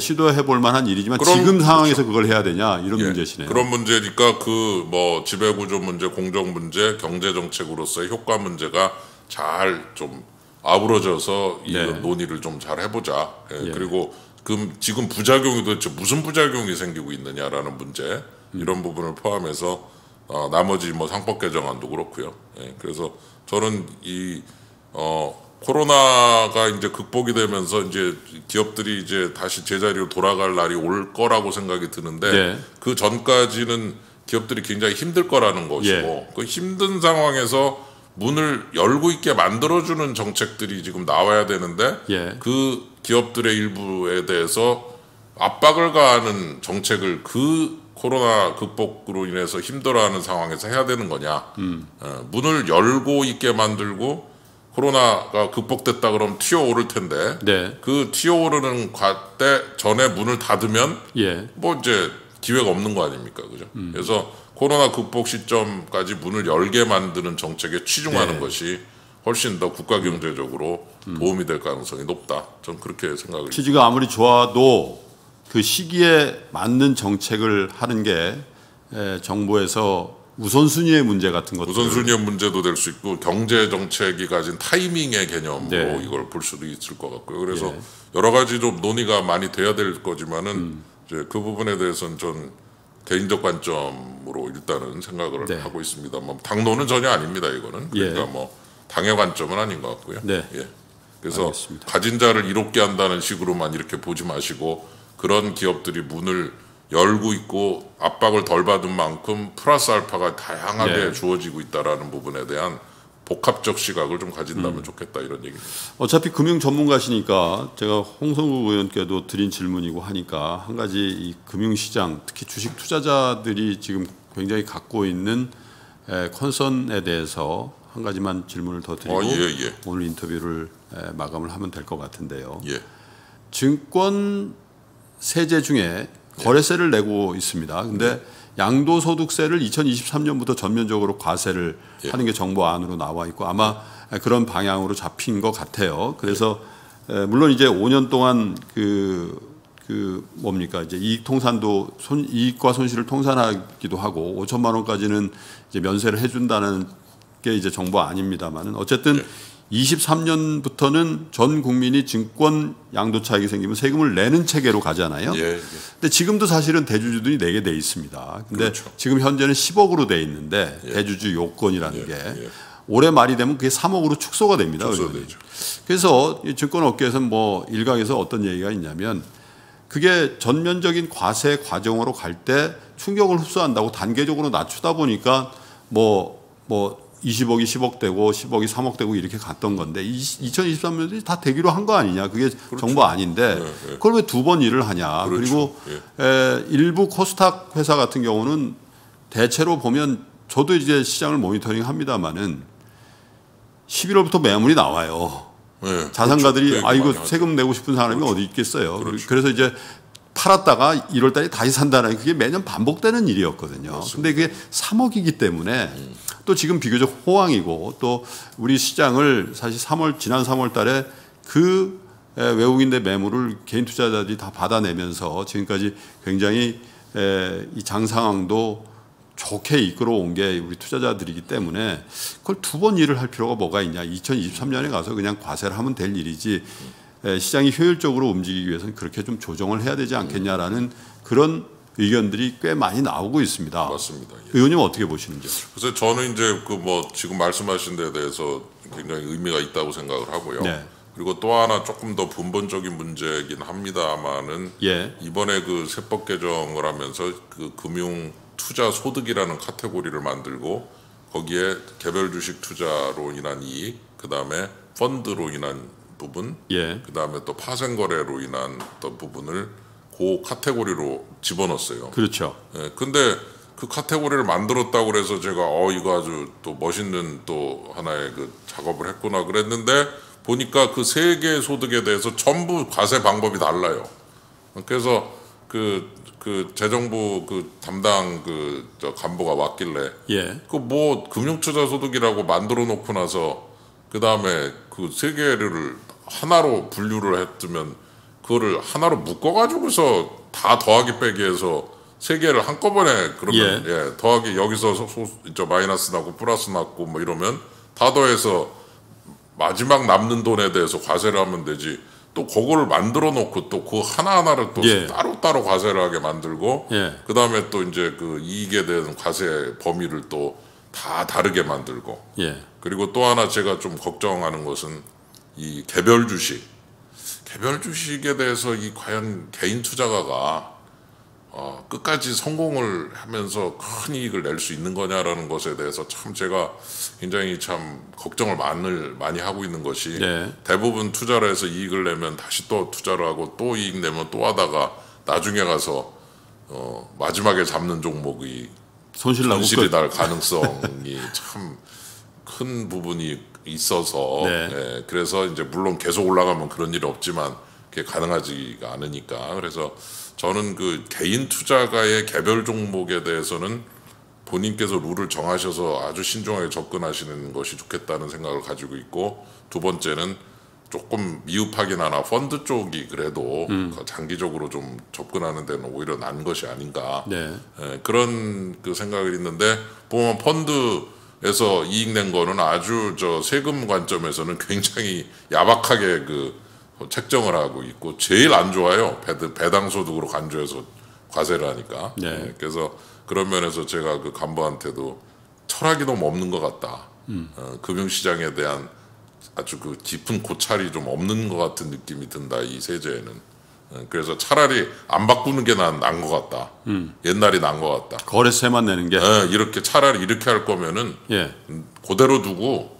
시도해볼 만한 일이지만 지금 상황에서 그걸 해야 되냐 이런 문제시네요. 그런 문제니까 그 뭐 지배구조 문제, 공정 문제, 경제정책으로서의 효과 문제가 잘 좀 아우러져서 이 논의를 좀 잘 해보자. 그리고 지금 부작용이 도대체 무슨 부작용이 생기고 있느냐라는 문제 이런 부분을 포함해서 나머지 뭐 상법 개정안도 그렇고요. 그래서 저는 이 코로나가 이제 극복이 되면서 이제 기업들이 이제 다시 제자리로 돌아갈 날이 올 거라고 생각이 드는데 그 전까지는 기업들이 굉장히 힘들 거라는 것이고 그 힘든 상황에서 문을 열고 있게 만들어주는 정책들이 지금 나와야 되는데 그 기업들의 일부에 대해서 압박을 가하는 정책을 그 코로나 극복으로 인해서 힘들어하는 상황에서 해야 되는 거냐. 문을 열고 있게 만들고 코로나가 극복됐다 그러면 튀어오를 텐데 그 튀어오르는 때 전에 문을 닫으면 뭐 이제 기회가 없는 거 아닙니까? 그죠? 그래서 코로나 극복 시점까지 문을 열게 만드는 정책에 치중하는 것이 훨씬 더 국가 경제적으로 도움이 될 가능성이 높다. 저는 그렇게 생각을. 취지가 아무리 좋아도 그 시기에 맞는 정책을 하는 게 정부에서 우선순위의 문제 같은 것도 우선순위의 문제도 될 수 있고 경제정책이 가진 타이밍의 개념으로 이걸 볼 수도 있을 것 같고요. 그래서 여러 가지 좀 논의가 많이 돼야 될 거지만은 이제 그 부분에 대해서는 전 개인적 관점으로 일단은 생각을 하고 있습니다. 뭐 당론은 전혀 아닙니다. 이거는 그러니까 뭐 당의 관점은 아닌 것 같고요. 그래서 알겠습니다. 가진 자를 이롭게 한다는 식으로만 이렇게 보지 마시고 그런 기업들이 문을 열고 있고 압박을 덜 받은 만큼 플러스 알파가 다양하게 주어지고 있다라는 부분에 대한 복합적 시각을 좀 가진다면 좋겠다 이런 얘기입니다. 어차피 금융 전문가시니까 제가 홍성국 의원께도 드린 질문이고 하니까 한 가지 이 금융시장 특히 주식 투자자들이 지금 굉장히 갖고 있는 컨선에 대해서 한 가지만 질문을 더 드리고 오늘 인터뷰를 마감을 하면 될 것 같은데요. 증권 세제 중에 거래세를 내고 있습니다. 근데 양도소득세를 2023년부터 전면적으로 과세를 하는 게 정부안으로 나와 있고 아마 그런 방향으로 잡힌 것 같아요. 그래서 물론 이제 5년 동안 그 그 뭡니까 이제 이익 통산도 이익과 손실을 통산하기도 하고 5,000만 원까지는 이제 면세를 해준다는 게 이제 정부 아닙니다만은 어쨌든 네. 23년부터는 전 국민이 증권 양도 차익이 생기면 세금을 내는 체계로 가잖아요. 그런데 예, 예. 지금도 사실은 대주주들이 내게 돼 있습니다. 근데 그렇죠. 지금 현재는 10억으로 돼 있는데 예. 대주주 요건이라는 예, 게 예. 올해 말이 되면 그게 3억으로 축소가 됩니다. 그래서 이 증권업계에서는 뭐 일각에서 어떤 얘기가 있냐면 그게 전면적인 과세 과정으로 갈 때 충격을 흡수한다고 단계적으로 낮추다 보니까 뭐 20억이 10억 되고 10억이 3억 되고 이렇게 갔던 건데 2023년에 다 되기로 한 거 아니냐. 그게 그렇죠. 정부 아닌데 예, 예. 그걸 왜 두 번 일을 하냐. 그렇죠. 그리고 예. 일부 코스닥 회사 같은 경우는 대체로 보면 저도 이제 시장을 모니터링 합니다마는 11월부터 매물이 나와요. 예, 자산가들이 그렇죠. 아 이거 세금 내고 싶은 사람이 그렇죠. 어디 있겠어요. 그렇죠. 그래서 이제 팔았다가 1월달에 다시 산다는 그게 매년 반복되는 일이었거든요. 맞습니다. 근데 그게 3억이기 때문에 또 지금 비교적 호황이고 또 우리 시장을 사실 지난 3월달에 그 외국인의 매물을 개인 투자자들이 다 받아내면서 지금까지 굉장히 이 장 상황도 좋게 이끌어온 게 우리 투자자들이기 때문에 그걸 두 번 일을 할 필요가 뭐가 있냐. 2023년에 가서 그냥 과세를 하면 될 일이지 시장이 효율적으로 움직이기 위해서는 그렇게 좀 조정을 해야 되지 않겠냐라는 그런 의견들이 꽤 많이 나오고 있습니다. 맞습니다. 예. 의원님 어떻게 보시는지요? 그래서 저는 이제 그 뭐 지금 말씀하신 데에 대해서 굉장히 의미가 있다고 생각을 하고요. 네. 그리고 또 하나 조금 더 근본적인 문제이긴 합니다만은 예. 이번에 그 세법 개정을 하면서 그 금융 투자 소득이라는 카테고리를 만들고 거기에 개별 주식 투자로 인한 이익, 그다음에 펀드로 인한 부분, 예. 그다음에 또 파생거래로 인한 또 부분을 그 카테고리로 집어넣었어요. 그렇죠. 예, 근데 그 카테고리를 만들었다고 그래서 제가 이거 아주 또 멋있는 또 하나의 그 작업을 했구나 그랬는데 보니까 그 세 개의 소득에 대해서 전부 과세 방법이 달라요. 그래서 그 재정부 그 담당 그 저 간부가 왔길래 예. 그 뭐 금융투자 소득이라고 만들어 놓고 나서 그 다음에 그 세 개를 하나로 분류를 했으면 그거를 하나로 묶어가지고서 다 더하기 빼기 해서 세 개를 한꺼번에 그러면 예. 예, 더하기 여기서 마이너스 나고 플러스 나고 뭐 이러면 다 더해서 마지막 남는 돈에 대해서 과세를 하면 되지. 또 그거를 만들어 놓고 또 그 하나하나를 또 예. 따로따로 과세를 하게 만들고 예. 그다음에 또 이제 그 이익에 대한 과세 범위를 또 다 다르게 만들고 예. 그리고 또 하나 제가 좀 걱정하는 것은 이 개별 주식에 대해서 이 과연 개인 투자가가 끝까지 성공을 하면서 큰 이익을 낼 수 있는 거냐라는 것에 대해서 참 제가 굉장히 참 걱정을 많이 하고 있는 것이 네. 대부분 투자를 해서 이익을 내면 다시 또 투자를 하고 또 이익 내면 또 하다가 나중에 가서 마지막에 잡는 종목이 손실이 날 가능성이 참 큰 부분이 있어서 네. 예, 그래서 이제 물론 계속 올라가면 그런 일이 없지만 그게 가능하지가 않으니까 그래서 저는 그 개인 투자가의 개별 종목에 대해서는 본인께서 룰을 정하셔서 아주 신중하게 접근하시는 것이 좋겠다는 생각을 가지고 있고 두 번째는 조금 미흡하긴 하나 펀드 쪽이 그래도 장기적으로 좀 접근하는 데는 오히려 난 것이 아닌가 네. 예, 그런 그 생각을 있는데 보면 펀드에서 이익 낸 거는 아주 저 세금 관점에서는 굉장히 야박하게 그 책정을 하고 있고 제일 안 좋아요. 배당 소득으로 간주해서 과세를 하니까. 네. 그래서 그런 면에서 제가 그 간부한테도 철학이 너무 없는 것 같다. 금융시장에 대한 아주 그 깊은 고찰이 좀 없는 것 같은 느낌이 든다. 이 세제에는. 그래서 차라리 안 바꾸는 게 난 것 같다. 옛날이 난 것 같다. 거래세만 내는 게. 네, 이렇게 차라리 이렇게 할 거면은 예. 그대로 두고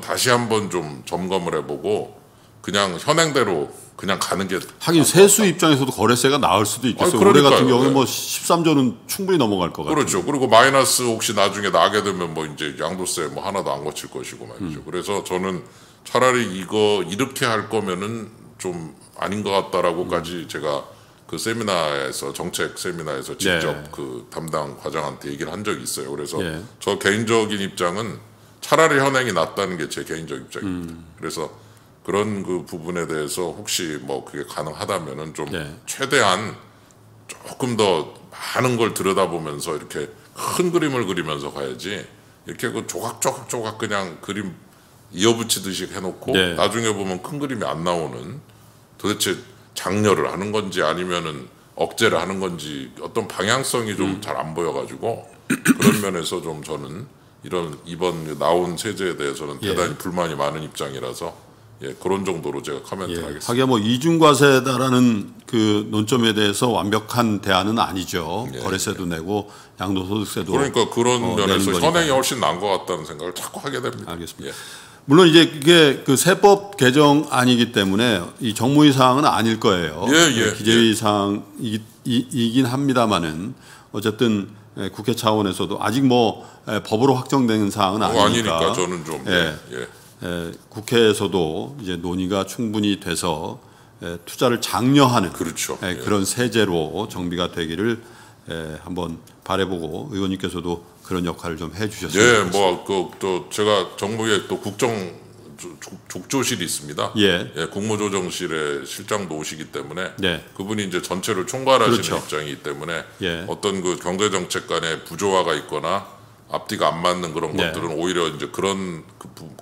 다시 한번 좀 점검을 해보고. 그냥 현행대로 그냥 가는 게 하긴 세수 같다. 입장에서도 거래세가 나을 수도 있겠어요. 올해 같은 경우에 네. 뭐 13조는 충분히 넘어갈 것 같아요. 그렇죠. 같은데. 그리고 마이너스 혹시 나중에 나게 되면 뭐 이제 양도세 뭐 하나도 안 거칠 것이고 말이죠. 그래서 저는 차라리 이거 이렇게 할 거면은 좀 아닌 것 같다라고까지 제가 그 세미나에서 정책 세미나에서 직접 네. 그 담당 과장한테 얘기를 한 적이 있어요. 그래서 네. 저 개인적인 입장은 차라리 현행이 낫다는 게 제 개인적 입장입니다. 그래서 그런 그 부분에 대해서 혹시 뭐 그게 가능하다면은 좀 네. 최대한 조금 더 많은 걸 들여다보면서 이렇게 큰 그림을 그리면서 가야지 이렇게 그 조각조각 그냥 그림 이어붙이듯이 해놓고 네. 나중에 보면 큰 그림이 안 나오는 도대체 장려를 하는 건지 아니면은 억제를 하는 건지 어떤 방향성이 좀 잘 안 보여가지고 그런 면에서 좀 저는 이런 이번 나온 세제에 대해서는 대단히 예. 불만이 많은 입장이라서 예, 그런 정도로 제가 커멘트를 예. 하겠습니다. 하게 뭐 이중과세다라는 그 논점에 대해서 완벽한 대안은 아니죠. 예. 거래세도 내고 양도소득세도 그러니까 그런 면에서 현행이 훨씬 나은 것 같다는 생각을 자꾸 하게 됩니다. 알겠습니다. 예. 물론 이제 이게 그 세법 개정안이기 때문에 이 정무위 사항은 아닐 거예요. 예, 예, 기재위 예. 사항이긴 합니다만은 어쨌든 국회 차원에서도 아직 뭐 법으로 확정되는 사항은 아니니까 저는 좀 예, 예. 예, 국회에서도 이제 논의가 충분히 돼서 투자를 장려하는 그렇죠. 예, 그런 세제로 정비가 되기를 한번 바라보고 의원님께서도 그런 역할을 좀 해주셨으면 좋겠습니다. 예, 뭐 그 또 제가 정부에 또 국정족조실이 있습니다. 예. 예, 국무조정실의 실장도 오시기 때문에 예. 그분이 이제 전체를 총괄하시는 그렇죠. 입장이기 때문에 예. 어떤 그 경제정책 간의 부조화가 있거나 앞뒤가 안 맞는 그런 예. 것들은 오히려 이제 그런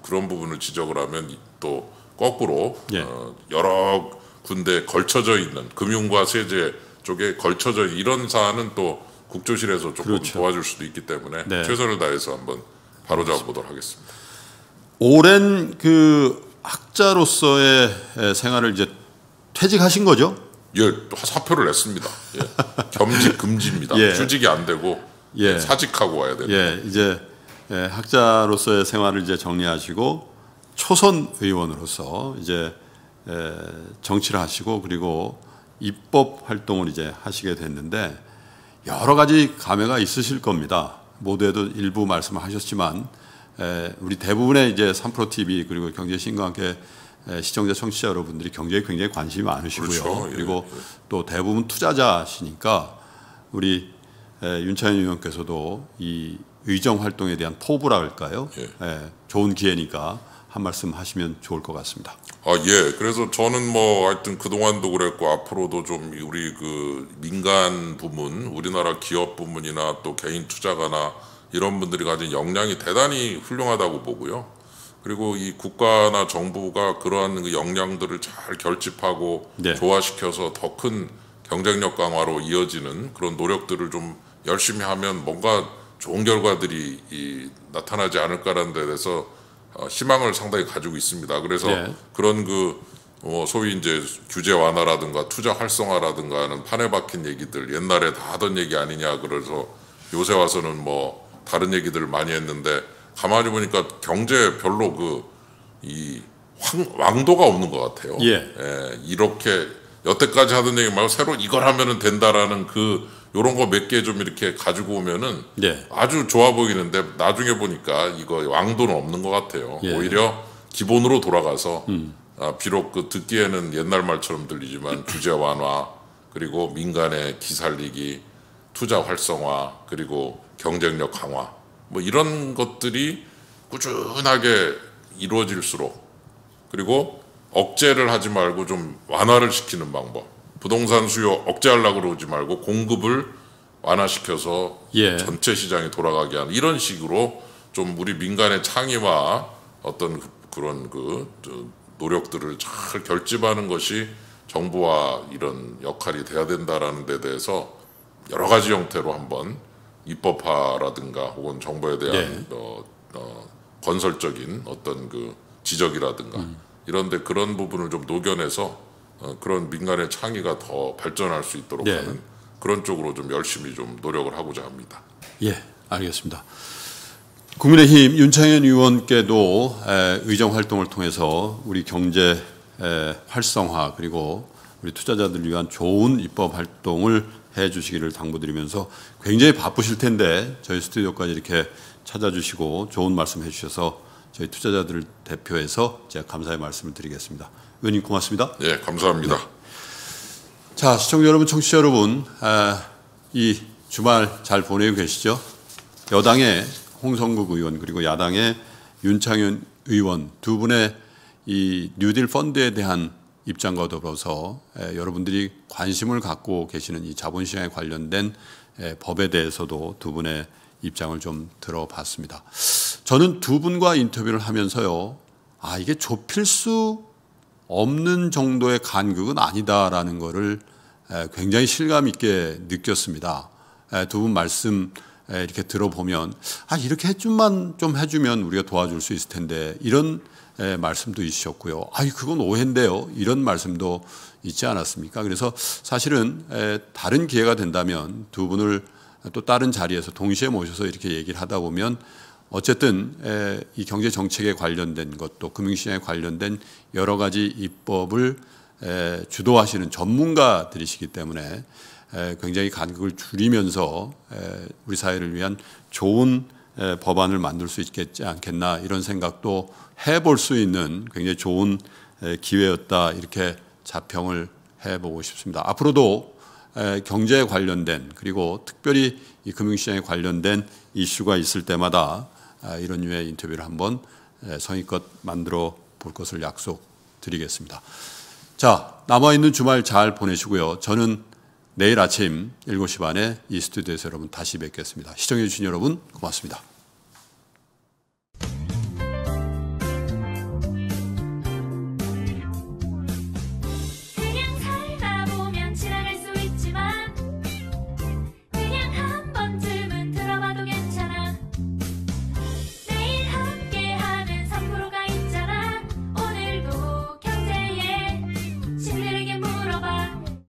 부분을 지적을 하면 또 거꾸로 예. 여러 군데 걸쳐져 있는 금융과 세제 쪽에 걸쳐져 있는 이런 사안은 또 국조실에서 조금 그렇죠. 도와줄 수도 있기 때문에 네. 최선을 다해서 한번 바로잡아 보도록 하겠습니다. 오랜 그 학자로서의 생활을 이제 퇴직하신 거죠? 예, 사표를 냈습니다. 예. 겸직 금지입니다. 예. 휴직이 안 되고 예. 사직하고 와야 됩니다. 예, 이제 학자로서의 생활을 이제 정리하시고 초선 의원으로서 이제 정치를 하시고 그리고 입법 활동을 이제 하시게 됐는데 여러 가지 감회가 있으실 겁니다. 모두에도 일부 말씀을 하셨지만 우리 대부분의 이제 삼프로TV 그리고 경제 신과 함께 시청자 청취자 여러분들이 경제에 굉장히 관심이 많으시고요. 그렇죠. 예, 그리고 예. 또 대부분 투자자시니까 우리 윤창현 의원께서도 이 의정 활동에 대한 포부랄까요? 예. 예, 좋은 기회니까 한 말씀 하시면 좋을 것 같습니다. 아, 예. 그래서 저는 뭐 하여튼 그동안도 그랬고 앞으로도 좀 우리 그 민간 부문, 우리나라 기업 부문이나 또 개인 투자가나 이런 분들이 가진 역량이 대단히 훌륭하다고 보고요. 그리고 이 국가나 정부가 그러한 그 역량들을 잘 결집하고 네. 조화시켜서 더 큰 경쟁력 강화로 이어지는 그런 노력들을 좀 열심히 하면 뭔가 좋은 결과들이 나타나지 않을까라는 데 대해서 희망을 상당히 가지고 있습니다. 그래서 네. 그런 그 소위 이제 규제 완화라든가 투자 활성화라든가 하는 판에 박힌 얘기들 옛날에 다 하던 얘기 아니냐 그래서 요새 와서는 뭐 다른 얘기들을 많이 했는데 가만히 보니까 경제에 별로 그 이 왕도가 없는 것 같아요. 예. 예, 이렇게 여태까지 하던 얘기 말고 새로 이걸 하면은 된다라는 그 요런 거 몇 개 좀 이렇게 가지고 오면은 예. 아주 좋아 보이는데 나중에 보니까 이거 왕도는 없는 것 같아요. 예. 오히려 기본으로 돌아가서 비록 그 듣기에는 옛날 말처럼 들리지만 규제 완화 그리고 민간의 기살리기 투자 활성화 그리고 경쟁력 강화 뭐 이런 것들이 꾸준하게 이루어질수록 그리고 억제를 하지 말고 좀 완화를 시키는 방법 부동산 수요 억제하려고 그러지 말고 공급을 완화시켜서 예. 전체 시장이 돌아가게 하는 이런 식으로 좀 우리 민간의 창의와 어떤 그런 그 노력들을 잘 결집하는 것이 정부와 이런 역할이 돼야 된다라는 데 대해서 여러 가지 형태로 한번 입법화라든가 혹은 정부에 대한 예. 건설적인 어떤 그 지적이라든가 이런데 그런 부분을 좀 녹여내서 그런 민간의 창의가 더 발전할 수 있도록 네. 하는 그런 쪽으로 좀 열심히 좀 노력을 하고자 합니다. 예, 알겠습니다. 국민의힘 윤창현 의원께도 의정 활동을 통해서 우리 경제 활성화 그리고 우리 투자자들을 위한 좋은 입법 활동을 해주시기를 당부드리면서 굉장히 바쁘실 텐데 저희 스튜디오까지 이렇게 찾아주시고 좋은 말씀 해주셔서 저희 투자자들을 대표해서 제가 감사의 말씀을 드리겠습니다. 의원님 고맙습니다. 네, 감사합니다. 네. 자, 시청자 여러분, 청취자 여러분, 이 주말 잘 보내고 계시죠? 여당의 홍성국 의원 그리고 야당의 윤창현 의원 두 분의 이 뉴딜 펀드에 대한 입장과 더불어서 여러분들이 관심을 갖고 계시는 이 자본시장에 관련된 법에 대해서도 두 분의 입장을 좀 들어봤습니다. 저는 두 분과 인터뷰를 하면서요, 아, 이게 좁힐 수 없는 정도의 간극은 아니다라는 거를 굉장히 실감 있게 느꼈습니다. 두 분 말씀 이렇게 들어보면, 아, 이렇게 좀 해주면 우리가 도와줄 수 있을 텐데, 이런 말씀도 있으셨고요. 아이, 그건 오해인데요, 이런 말씀도 있지 않았습니까? 그래서 사실은 다른 기회가 된다면 두 분을 또 다른 자리에서 동시에 모셔서 이렇게 얘기를 하다 보면 어쨌든 이 경제 정책에 관련된 것도 금융시장에 관련된 여러 가지 입법을 주도하시는 전문가들이시기 때문에 굉장히 간극을 줄이면서 우리 사회를 위한 좋은 법안을 만들 수 있겠지 않겠나, 이런 생각도 해볼 수 있는 굉장히 좋은 기회였다, 이렇게 자평을 해보고 싶습니다. 앞으로도 경제에 관련된, 그리고 특별히 이 금융시장에 관련된 이슈가 있을 때마다 이런 류의 인터뷰를 한번 성의껏 만들어 볼 것을 약속드리겠습니다. 자, 남아있는 주말 잘 보내시고요. 저는 내일 아침 7시 반에 이 스튜디오에서 여러분 다시 뵙겠습니다. 시청해 주신 여러분 고맙습니다.